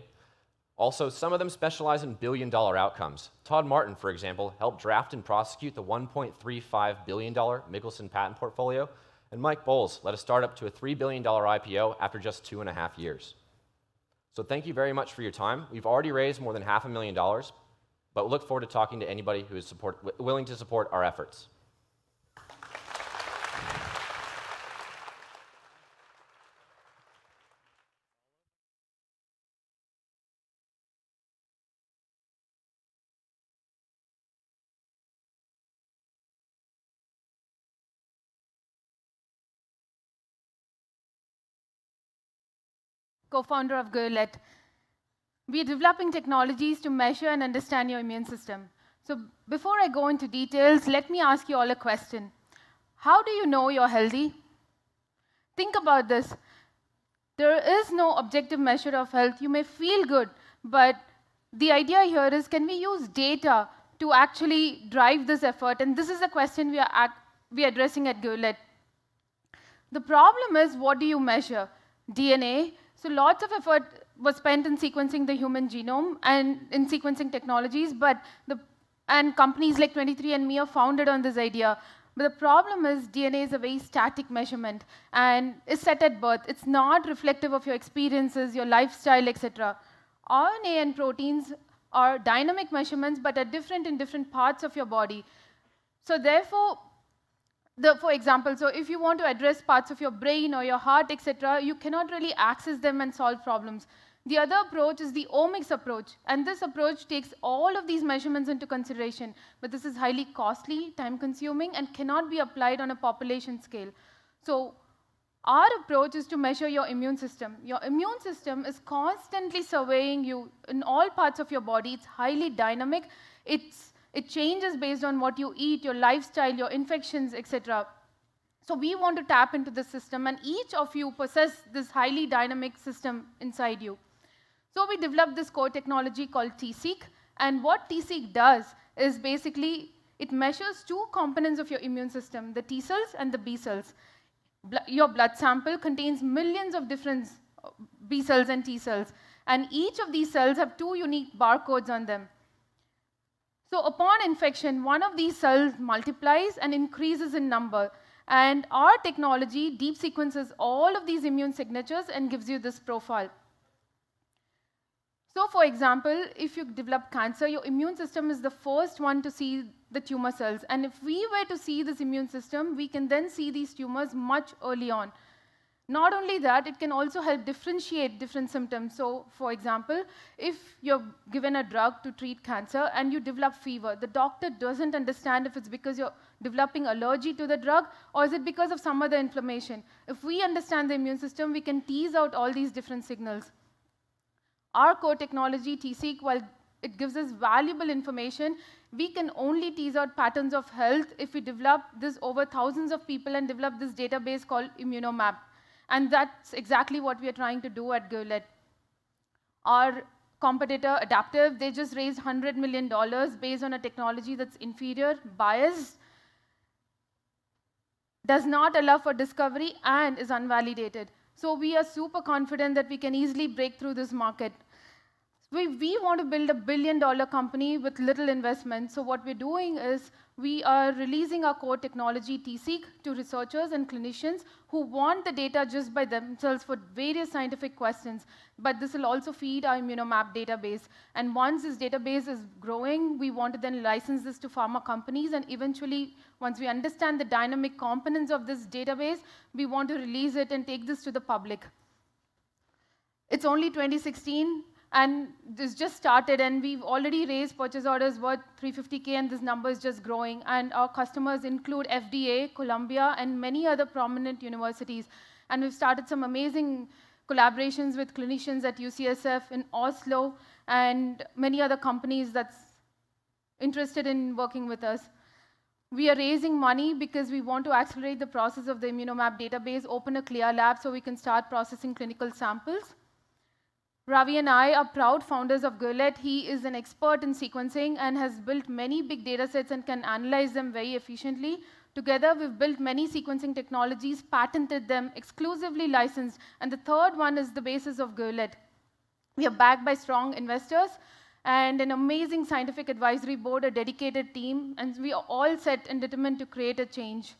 Also, some of them specialize in billion-dollar outcomes. Todd Martin, for example, helped draft and prosecute the one point three five billion dollar Mickelson patent portfolio, and Mike Bowles led a startup to a three billion dollar I P O after just two and a half years. So thank you very much for your time. We've already raised more than half a million dollars, but we look forward to talking to anybody who is support, willing to support our efforts. Co-founder of GelZen, We are developing technologies to measure and understand your immune system. So before I go into details, let me ask you all a question. How do you know you're healthy? Think about this. There is no objective measure of health. You may feel good, but the idea here is, can we use data to actually drive this effort? And this is a question we are, at, we are addressing at GelZen. The problem is, what do you measure? D N A. So lots of effort was spent in sequencing the human genome and in sequencing technologies, but the, and companies like twenty-three and me are founded on this idea. But the problem is, D N A is a very static measurement and is set at birth. It's not reflective of your experiences, your lifestyle, et cetera. R N A and proteins are dynamic measurements, but are different in different parts of your body. So therefore, the, for example, so if you want to address parts of your brain or your heart, et cetera, you cannot really access them and solve problems. The other approach is the omics approach, and this approach takes all of these measurements into consideration, but this is highly costly, time-consuming, and cannot be applied on a population scale. So our approach is to measure your immune system. Your immune system is constantly surveying you in all parts of your body. It's highly dynamic. It's, it changes based on what you eat, your lifestyle, your infections, et cetera. So we want to tap into the system, and each of you possess this highly dynamic system inside you. So we developed this core technology called T seek, and what T seek does is basically it measures two components of your immune system, the T cells and the B cells. Bl your blood sample contains millions of different B cells and T cells, and each of these cells have two unique barcodes on them. So upon infection, one of these cells multiplies and increases in number, and our technology deep sequences all of these immune signatures and gives you this profile. So for example, if you develop cancer, your immune system is the first one to see the tumor cells. And if we were to see this immune system, we can then see these tumors much early on. Not only that, it can also help differentiate different symptoms. So for example, if you're given a drug to treat cancer and you develop fever, the doctor doesn't understand if it's because you're developing allergy to the drug or is it because of some other inflammation. If we understand the immune system, we can tease out all these different signals. Our core technology, T seek, while it gives us valuable information, we can only tease out patterns of health if we develop this over thousands of people and develop this database called ImmunoMap. And that's exactly what we are trying to do at GelZen. Our competitor, Adaptive, they just raised one hundred million dollars based on a technology that's inferior, biased, does not allow for discovery, and is unvalidated. So we are super confident that we can easily break through this market. We, we want to build a billion-dollar company with little investment. So what we're doing is we are releasing our core technology, T seek, to researchers and clinicians who want the data just by themselves for various scientific questions. But this will also feed our ImmunoMap database. And once this database is growing, we want to then license this to pharma companies. And eventually, once we understand the dynamic components of this database, we want to release it and take this to the public. It's only twenty sixteen. And this just started, and we've already raised purchase orders worth three hundred fifty K, and this number is just growing. And our customers include F D A, Columbia, and many other prominent universities. And we've started some amazing collaborations with clinicians at U C S F in Oslo, and many other companies that's interested in working with us. We are raising money because we want to accelerate the process of the ImmunoMap database, open a CLIA lab so we can start processing clinical samples. Ravi and I are proud founders of GelZen. He is an expert in sequencing and has built many big data sets and can analyze them very efficiently. Together, we've built many sequencing technologies, patented them, exclusively licensed. And the third one is the basis of GelZen. We are backed by strong investors and an amazing scientific advisory board, a dedicated team. And we are all set and determined to create a change.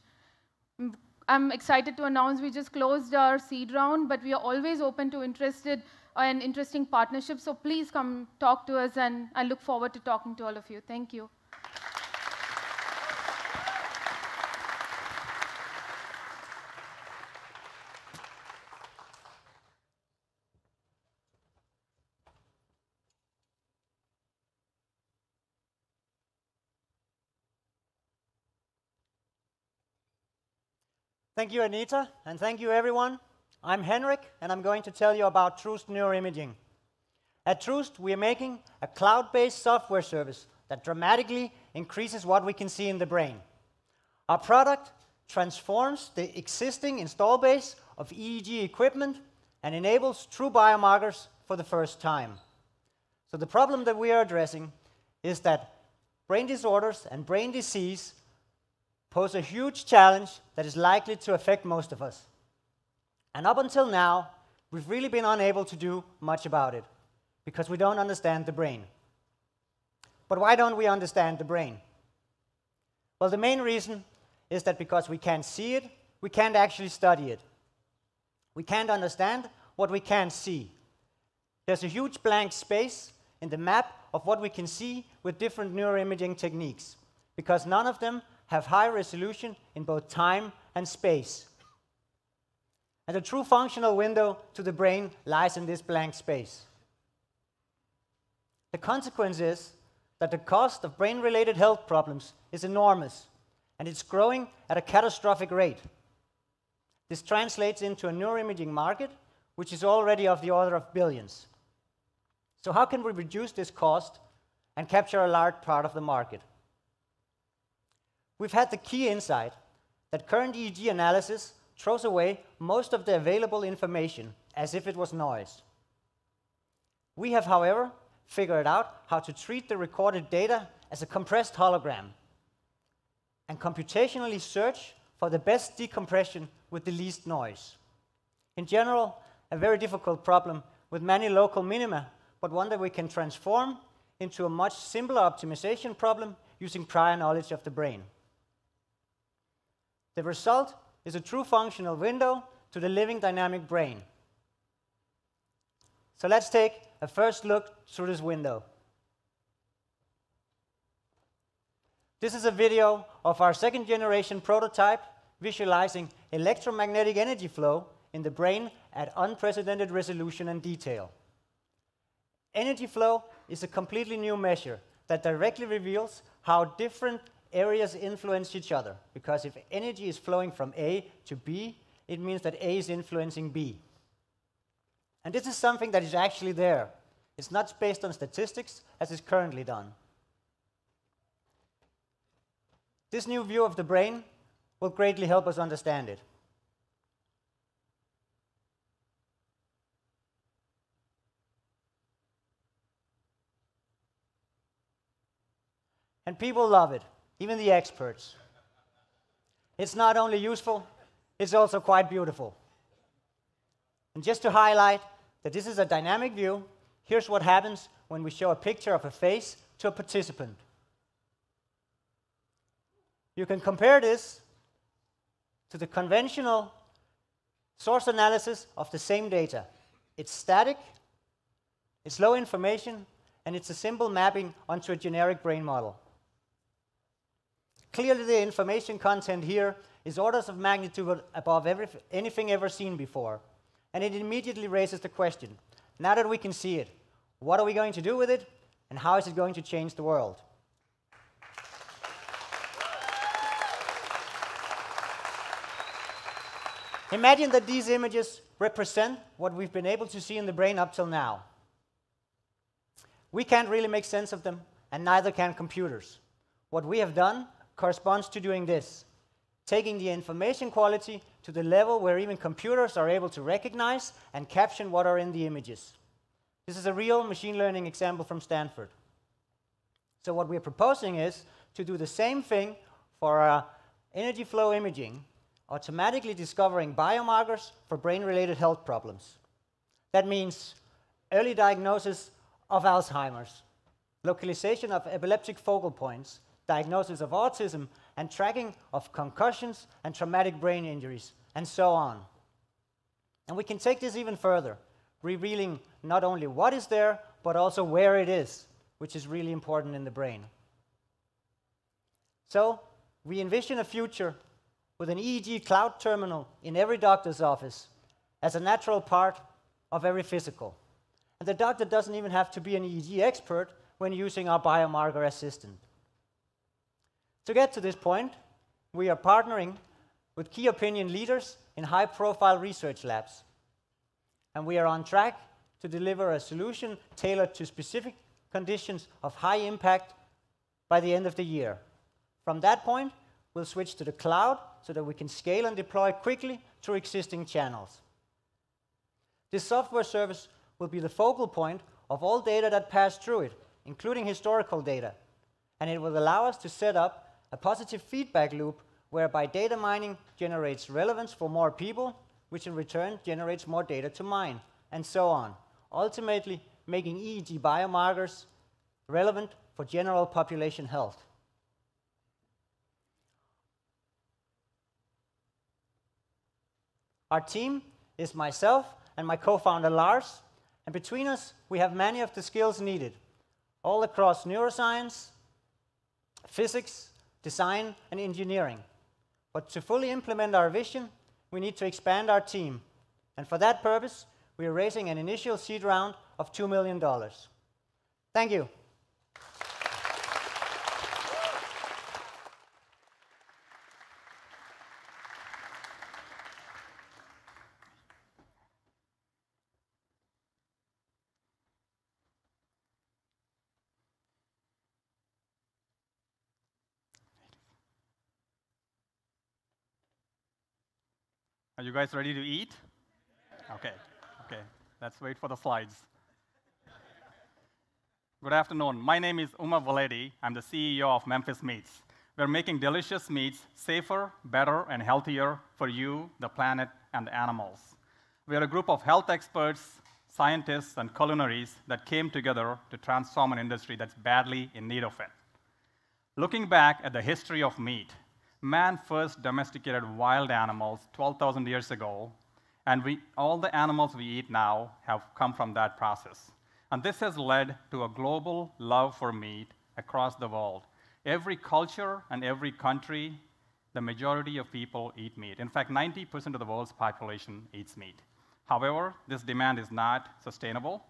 I'm excited to announce we just closed our seed round, but we are always open to interested and interesting partnership, so please come talk to us, and I look forward to talking to all of you. Thank you. Thank you, Anita, and thank you, everyone. I'm Henrik, and I'm going to tell you about Troost Neuroimaging. At Troost, we are making a cloud-based software service that dramatically increases what we can see in the brain. Our product transforms the existing install base of E E G equipment and enables true biomarkers for the first time. So the problem that we are addressing is that brain disorders and brain disease pose a huge challenge that is likely to affect most of us. And up until now, we've really been unable to do much about it, because we don't understand the brain. But why don't we understand the brain? Well, the main reason is that because we can't see it, we can't actually study it. We can't understand what we can't see. There's a huge blank space in the map of what we can see with different neuroimaging techniques, because none of them have high resolution in both time and space. And the true functional window to the brain lies in this blank space. The consequence is that the cost of brain-related health problems is enormous, and it's growing at a catastrophic rate. This translates into a neuroimaging market, which is already of the order of billions. So how can we reduce this cost and capture a large part of the market? We've had the key insight that current E E G analysis throws away most of the available information as if it was noise. We have, however, figured out how to treat the recorded data as a compressed hologram and computationally search for the best decompression with the least noise. In general, a very difficult problem with many local minima, but one that we can transform into a much simpler optimization problem using prior knowledge of the brain. The result is a true functional window to the living dynamic brain. So let's take a first look through this window. This is a video of our second generation prototype visualizing electromagnetic energy flow in the brain at unprecedented resolution and detail. Energy flow is a completely new measure that directly reveals how different areas influence each other, because if energy is flowing from A to B, it means that A is influencing B. And this is something that is actually there. It's not based on statistics, as is currently done. This new view of the brain will greatly help us understand it. And people love it, even the experts. It's not only useful, it's also quite beautiful. And just to highlight that this is a dynamic view, here's what happens when we show a picture of a face to a participant. You can compare this to the conventional source analysis of the same data. It's static, it's low information, and it's a simple mapping onto a generic brain model. Clearly, the information content here is orders of magnitude above every, anything ever seen before. And it immediately raises the question, now that we can see it, what are we going to do with it, and how is it going to change the world? Imagine that these images represent what we've been able to see in the brain up till now. We can't really make sense of them, and neither can computers. What we have done corresponds to doing this, taking the information quality to the level where even computers are able to recognize and caption what are in the images. This is a real machine learning example from Stanford. So what we're proposing is to do the same thing for our energy flow imaging, automatically discovering biomarkers for brain-related health problems. That means early diagnosis of Alzheimer's, localization of epileptic focal points, diagnosis of autism, and tracking of concussions and traumatic brain injuries, and so on. And we can take this even further, revealing not only what is there, but also where it is, which is really important in the brain. So we envision a future with an E E G cloud terminal in every doctor's office as a natural part of every physical. And the doctor doesn't even have to be an E E G expert when using our biomarker assistant. To get to this point, we are partnering with key opinion leaders in high-profile research labs, and we are on track to deliver a solution tailored to specific conditions of high impact by the end of the year. From that point, we'll switch to the cloud so that we can scale and deploy quickly through existing channels. This software service will be the focal point of all data that pass through it, including historical data, and it will allow us to set up a positive feedback loop whereby data mining generates relevance for more people, which in return generates more data to mine, and so on, ultimately making E E G biomarkers relevant for general population health. Our team is myself and my co-founder Lars, and between us we have many of the skills needed, all across neuroscience, physics, design, and engineering. But to fully implement our vision, we need to expand our team. And for that purpose, we are raising an initial seed round of two million dollars. Thank you. Are you guys ready to eat? Okay, okay. Let's wait for the slides. Good afternoon. My name is Uma Valedi. I'm the C E O of Memphis Meats. We're making delicious meats safer, better, and healthier for you, the planet, and the animals. We are a group of health experts, scientists, and culinaries that came together to transform an industry that's badly in need of it. Looking back at the history of meat, man first domesticated wild animals twelve thousand years ago, and we, all the animals we eat now have come from that process. And this has led to a global love for meat across the world. Every culture and every country, the majority of people eat meat. In fact, ninety percent of the world's population eats meat. However, this demand is not sustainable,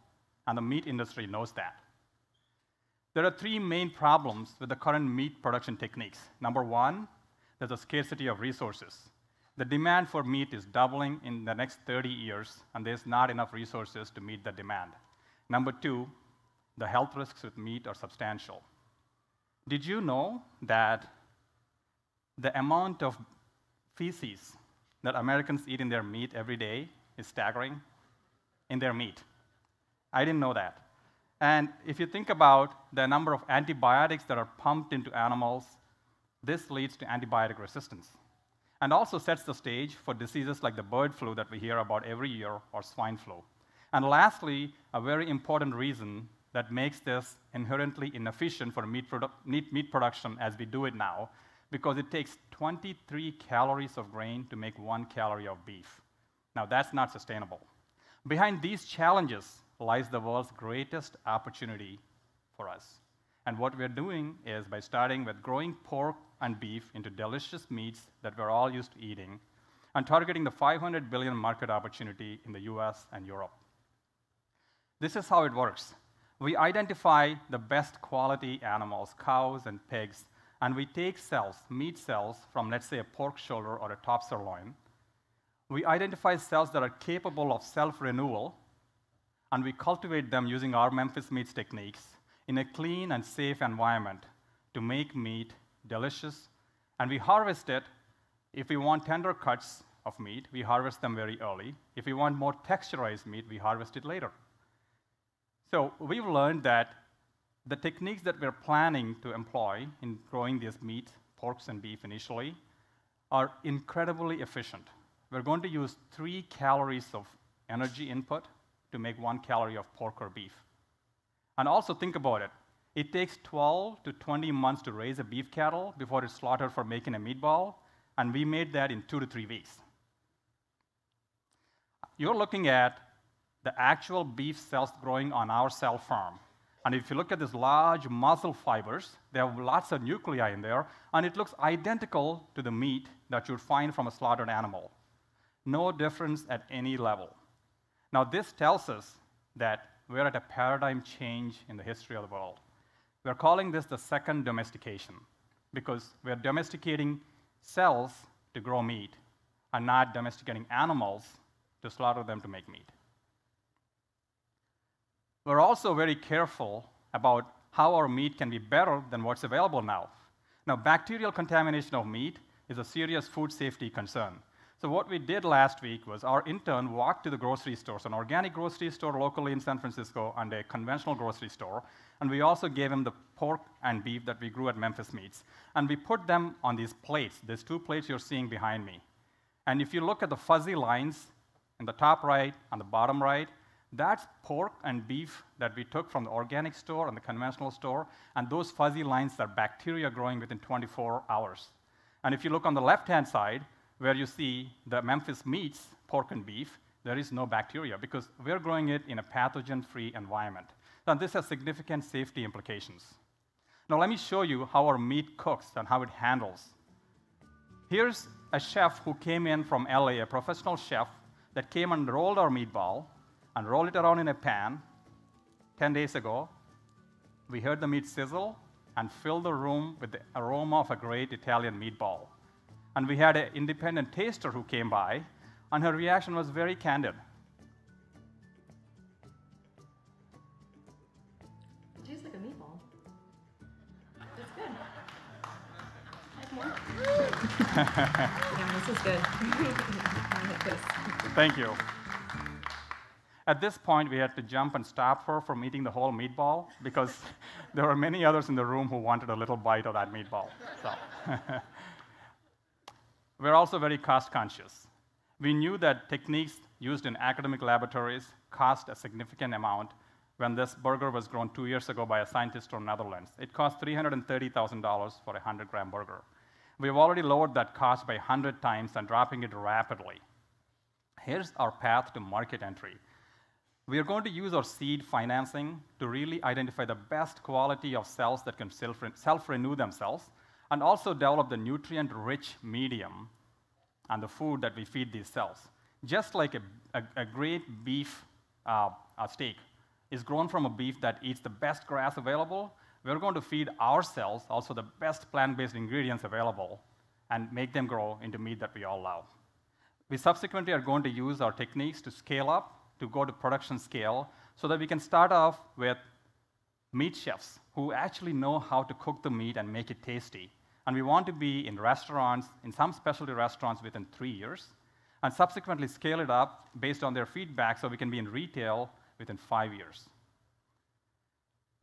and the meat industry knows that. There are three main problems with the current meat production techniques. Number one, there's a scarcity of resources. The demand for meat is doubling in the next thirty years, and there's not enough resources to meet the demand. Number two, the health risks with meat are substantial. Did you know that the amount of feces that Americans eat in their meat every day is staggering? In their meat. I didn't know that. And if you think about the number of antibiotics that are pumped into animals, this leads to antibiotic resistance and also sets the stage for diseases like the bird flu that we hear about every year or swine flu. And lastly, a very important reason that makes this inherently inefficient for meat, produ meat production as we do it now, because it takes twenty-three calories of grain to make one calorie of beef. Now that's not sustainable. Behind these challenges lies the world's greatest opportunity for us. And what we're doing is by starting with growing pork and beef into delicious meats that we're all used to eating and targeting the five hundred billion market opportunity in the U S and Europe. This is how it works. We identify the best quality animals, cows and pigs, and we take cells, meat cells, from let's say a pork shoulder or a top sirloin. We identify cells that are capable of self-renewal, and we cultivate them using our Memphis Meats techniques in a clean and safe environment to make meat delicious. And we harvest it. If we want tender cuts of meat, we harvest them very early. If we want more texturized meat, we harvest it later. So we've learned that the techniques that we're planning to employ in growing these meat, porks and beef initially, are incredibly efficient. We're going to use three calories of energy input to make one calorie of pork or beef. And also think about it. It takes twelve to twenty months to raise a beef cattle before it's slaughtered for making a meatball, and we made that in two to three weeks. You're looking at the actual beef cells growing on our cell farm. And if you look at these large muscle fibers, there are lots of nuclei in there, and it looks identical to the meat that you'd find from a slaughtered animal. No difference at any level. Now this tells us that we're at a paradigm change in the history of the world. We're calling this the second domestication, because we're domesticating cells to grow meat and not domesticating animals to slaughter them to make meat. We're also very careful about how our meat can be better than what's available now. Now, bacterial contamination of meat is a serious food safety concern. So what we did last week was our intern walked to the grocery store, so an organic grocery store locally in San Francisco and a conventional grocery store, and we also gave him the pork and beef that we grew at Memphis Meats. And we put them on these plates, these two plates you're seeing behind me. And if you look at the fuzzy lines in the top right and the bottom right, that's pork and beef that we took from the organic store and the conventional store, and those fuzzy lines are bacteria growing within twenty-four hours. And if you look on the left-hand side, where you see the Memphis Meats pork and beef, there is no bacteria because we're growing it in a pathogen-free environment. Now, this has significant safety implications. Now, let me show you how our meat cooks and how it handles. Here's a chef who came in from L A, a professional chef, that came and rolled our meatball and rolled it around in a pan ten days ago. We heard the meat sizzle and filled the room with the aroma of a great Italian meatball. And we had an independent taster who came by, and her reaction was very candid. It tastes like a meatball. It's good. Like more. Yeah, this is good. I like this. Thank you. At this point, we had to jump and stop her from eating the whole meatball because there were many others in the room who wanted a little bite of that meatball. So. We're also very cost conscious. We knew that techniques used in academic laboratories cost a significant amount. When this burger was grown two years ago by a scientist from Netherlands, it cost three hundred thirty thousand dollars for a hundred gram burger. We've already lowered that cost by a hundred times and dropping it rapidly. Here's our path to market entry. We are going to use our seed financing to really identify the best quality of cells that can self-renew themselves, and also develop the nutrient-rich medium and the food that we feed these cells. Just like a, a, a great beef uh, a steak is grown from a beef that eats the best grass available, we're going to feed our cells also the best plant-based ingredients available and make them grow into meat that we all love. We subsequently are going to use our techniques to scale up, to go to production scale, so that we can start off with meat chefs who actually know how to cook the meat and make it tasty. And we want to be in restaurants, in some specialty restaurants within three years, and subsequently scale it up based on their feedback so we can be in retail within five years.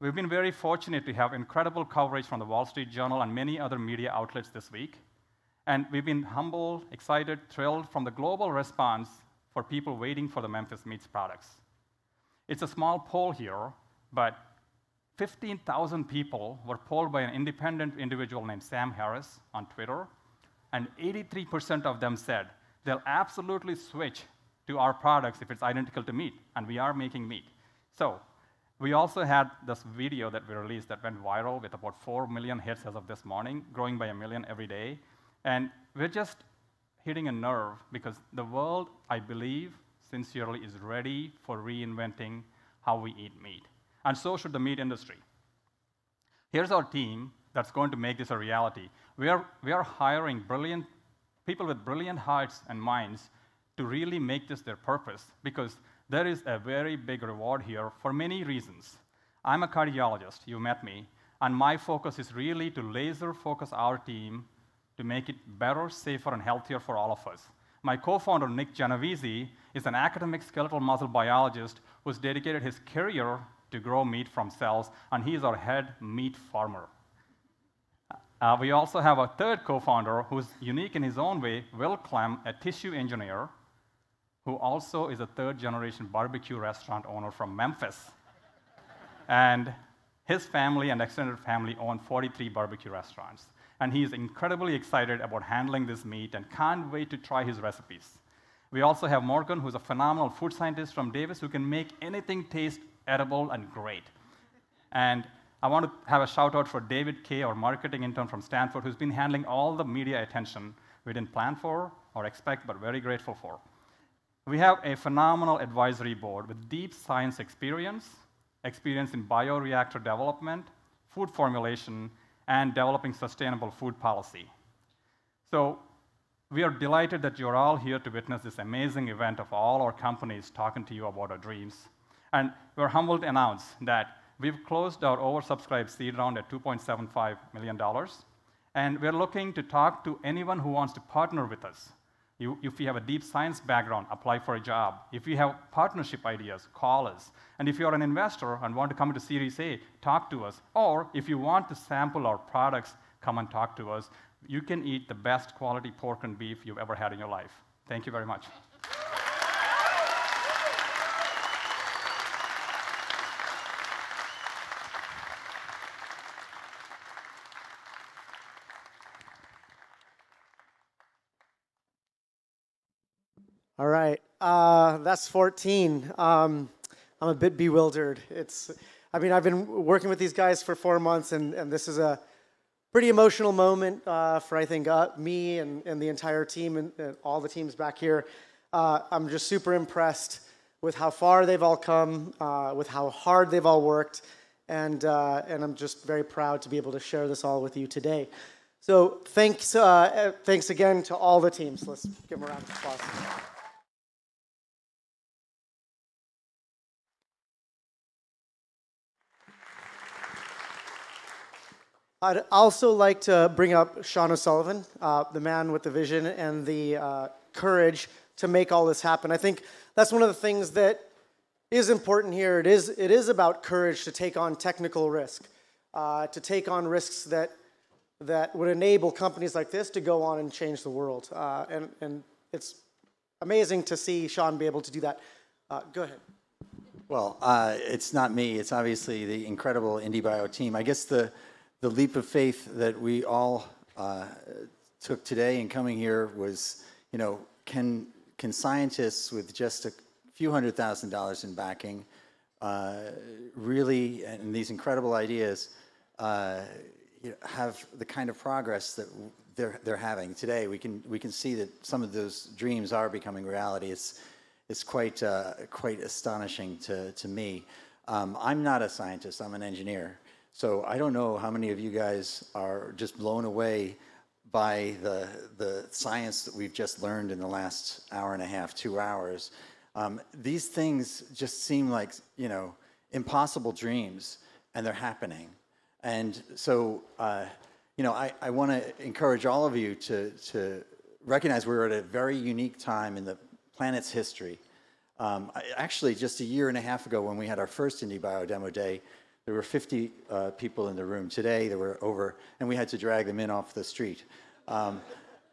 We've been very fortunate to have incredible coverage from the Wall Street Journal and many other media outlets this week. And we've been humbled, excited, thrilled from the global response for people waiting for the Memphis Meats products. It's a small poll here, but fifteen thousand people were polled by an independent individual named Sam Harris on Twitter, and eighty-three percent of them said they'll absolutely switch to our products if it's identical to meat, and we are making meat. So we also had this video that we released that went viral with about four million hits as of this morning, growing by a million every day. And we're just hitting a nerve because the world, I believe, sincerely is ready for reinventing how we eat meat. And so should the meat industry. Here's our team that's going to make this a reality. We are, we are hiring brilliant people with brilliant hearts and minds to really make this their purpose, because there is a very big reward here for many reasons. I'm a cardiologist, you met me, and my focus is really to laser focus our team to make it better, safer, and healthier for all of us. My co-founder, Nick Genovese, is an academic skeletal muscle biologist who's dedicated his career to grow meat from cells, and he's our head meat farmer. Uh, we also have a third co-founder who's unique in his own way, Will Clem, a tissue engineer, who also is a third-generation barbecue restaurant owner from Memphis. And his family and extended family own forty-three barbecue restaurants. And he's incredibly excited about handling this meat and can't wait to try his recipes. We also have Morgan, who's a phenomenal food scientist from Davis, who can make anything taste edible and great. And I want to have a shout out for David Kay, our marketing intern from Stanford, who's been handling all the media attention we didn't plan for or expect, but very grateful for. We have a phenomenal advisory board with deep science experience, experience in bioreactor development, food formulation, and developing sustainable food policy. So we are delighted that you're all here to witness this amazing event of all our companies talking to you about our dreams. And we're humbled to announce that we've closed our oversubscribed seed round at two point seven five million dollars. And we're looking to talk to anyone who wants to partner with us. You, if you have a deep science background, apply for a job. If you have partnership ideas, call us. And if you're an investor and want to come into Series A, talk to us. Or if you want to sample our products, come and talk to us. You can eat the best quality pork and beef you've ever had in your life. Thank you very much. All right, uh, that's fourteen. Um, I'm a bit bewildered. It's, I mean, I've been working with these guys for four months, and, and this is a pretty emotional moment uh, for, I think, uh, me and, and the entire team and, and all the teams back here. Uh, I'm just super impressed with how far they've all come, uh, with how hard they've all worked, and, uh, and I'm just very proud to be able to share this all with you today. So thanks, uh, thanks again to all the teams. Let's give them a round of applause. I'd also like to bring up Sean O'Sullivan, uh, the man with the vision and the uh, courage to make all this happen. I think that's one of the things that is important here. It is, it is about courage to take on technical risk, uh, to take on risks that, that would enable companies like this to go on and change the world. Uh, and, and it's amazing to see Sean be able to do that. Uh, go ahead. Well, uh, it's not me. It's obviously the incredible IndieBio team. I guess the The leap of faith that we all uh, took today in coming here was, you know, can can scientists with just a few hundred thousand dollars in backing uh, really, and these incredible ideas, uh, you know, have the kind of progress that they're they're having today? We can we can see that some of those dreams are becoming reality. It's it's quite uh, quite astonishing to to me. Um, I'm not a scientist. I'm an engineer. So I don't know how many of you guys are just blown away by the, the science that we've just learned in the last hour and a half, two hours. Um, these things just seem like, you know, impossible dreams, and they're happening. And so, uh, you know, I, I want to encourage all of you to, to recognize we're at a very unique time in the planet's history. Um, I, actually, just a year and a half ago when we had our first IndieBio Demo Day, there were fifty uh, people in the room. Today there were over, and we had to drag them in off the street. Um,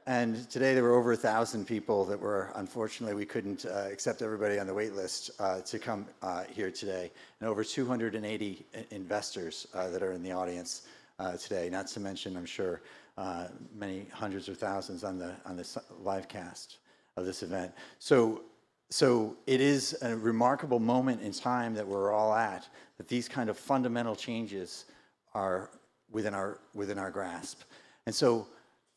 and today there were over a thousand people that were, unfortunately, we couldn't uh, accept everybody on the wait list uh, to come uh, here today. And over two hundred eighty investors uh, that are in the audience uh, today, not to mention, I'm sure, uh, many hundreds of thousands on the, on the live cast of this event. So, so it is a remarkable moment in time that we're all at, that these kind of fundamental changes are within our, within our grasp. And so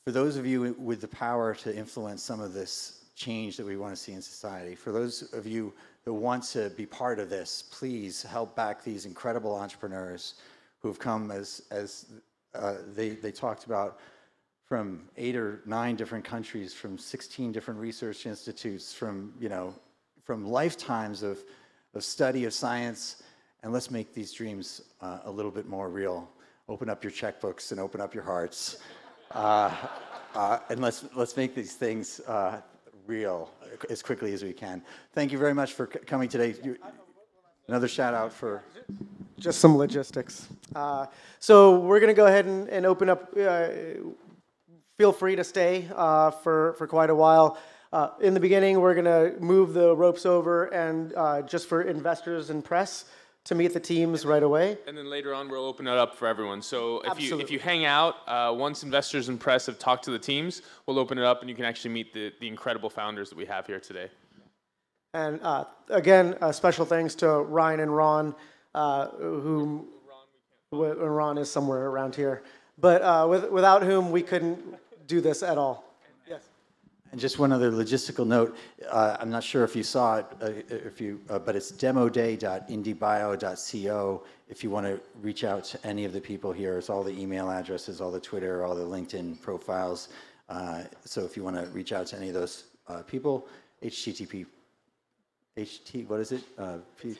for those of you with the power to influence some of this change that we want to see in society, for those of you that want to be part of this, please help back these incredible entrepreneurs who have come, as, as uh, they, they talked about, from eight or nine different countries, from sixteen different research institutes, from, you know, from lifetimes of, of study of science. And let's make these dreams uh, a little bit more real. Open up your checkbooks and open up your hearts. Uh, uh, and let's, let's make these things uh, real as quickly as we can. Thank you very much for coming today. You, another shout out for... Just some logistics. Uh, so we're going to go ahead and, and open up. Uh, feel free to stay uh, for, for quite a while. Uh, in the beginning, we're going to move the ropes over, and uh, just for investors and press, to meet the teams right away. And then later on, we'll open it up for everyone. So if you, if you hang out, uh, once investors and press have talked to the teams, we'll open it up and you can actually meet the, the incredible founders that we have here today. And uh, again, uh, special thanks to Ryan and Ron, uh, whom Ron, Ron is somewhere around here, but uh, with, without whom we couldn't do this at all. And just one other logistical note, uh, I'm not sure if you saw it, uh, if you, uh, but it's demoday dot indiebio dot co if you want to reach out to any of the people here. It's all the email addresses, all the Twitter, all the LinkedIn profiles. Uh, so if you want to reach out to any of those uh, people, H T T P H T, what is it? Uh, P, H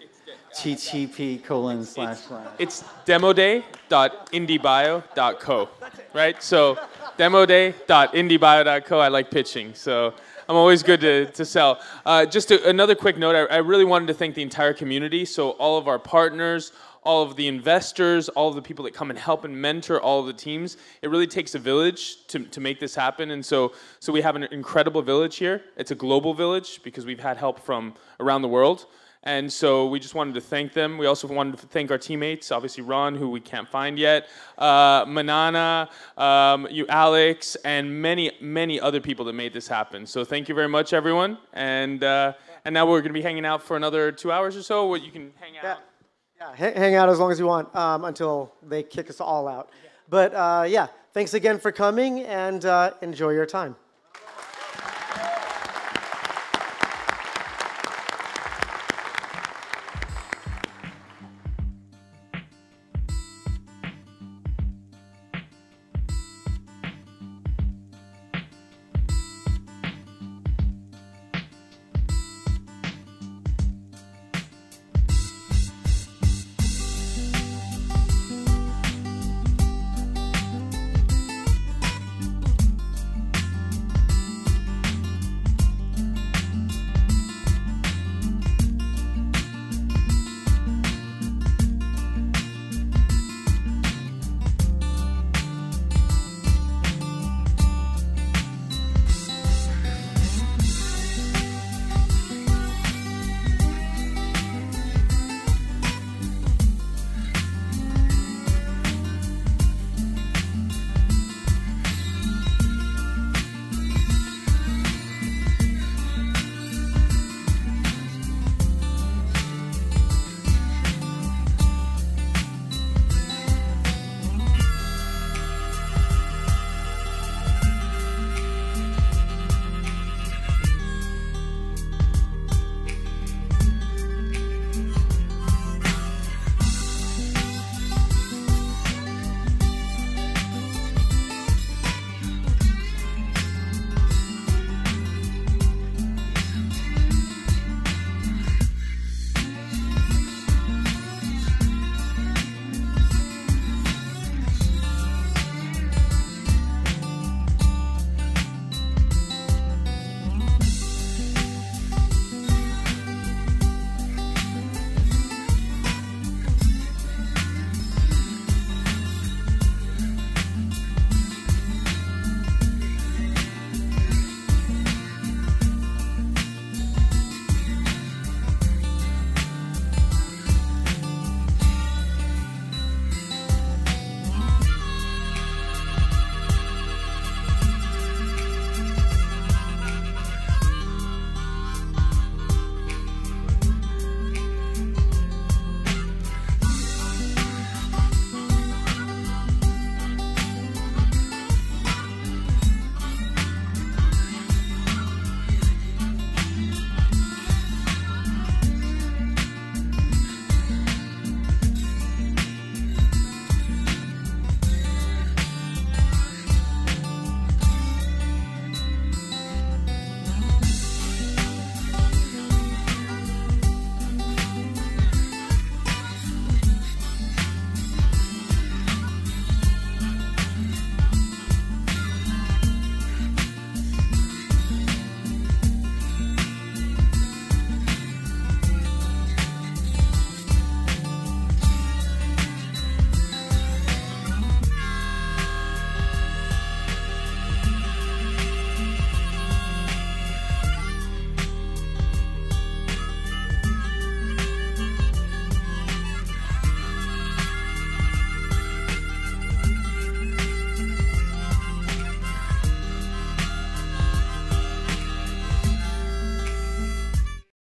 T T P colon slash slash. It's demoday dot indiebio dot co, right? So demoday dot indiebio dot co, I like pitching, so I'm always good to, to sell. Uh, just a, another quick note, I, I really wanted to thank the entire community, so all of our partners, all of the investors, all of the people that come and help and mentor all of the teams. It really takes a village to, to make this happen, and so, so we have an incredible village here. It's a global village because we've had help from around the world, and so we just wanted to thank them. We also wanted to thank our teammates, obviously Ron, who we can't find yet, uh, Manana, um, you, Alex, and many, many other people that made this happen. So thank you very much, everyone, and, uh, and now we're going to be hanging out for another two hours or so. You can hang out. Yeah. Yeah, hang out as long as you want um, until they kick us all out. But uh, yeah, thanks again for coming and uh, enjoy your time.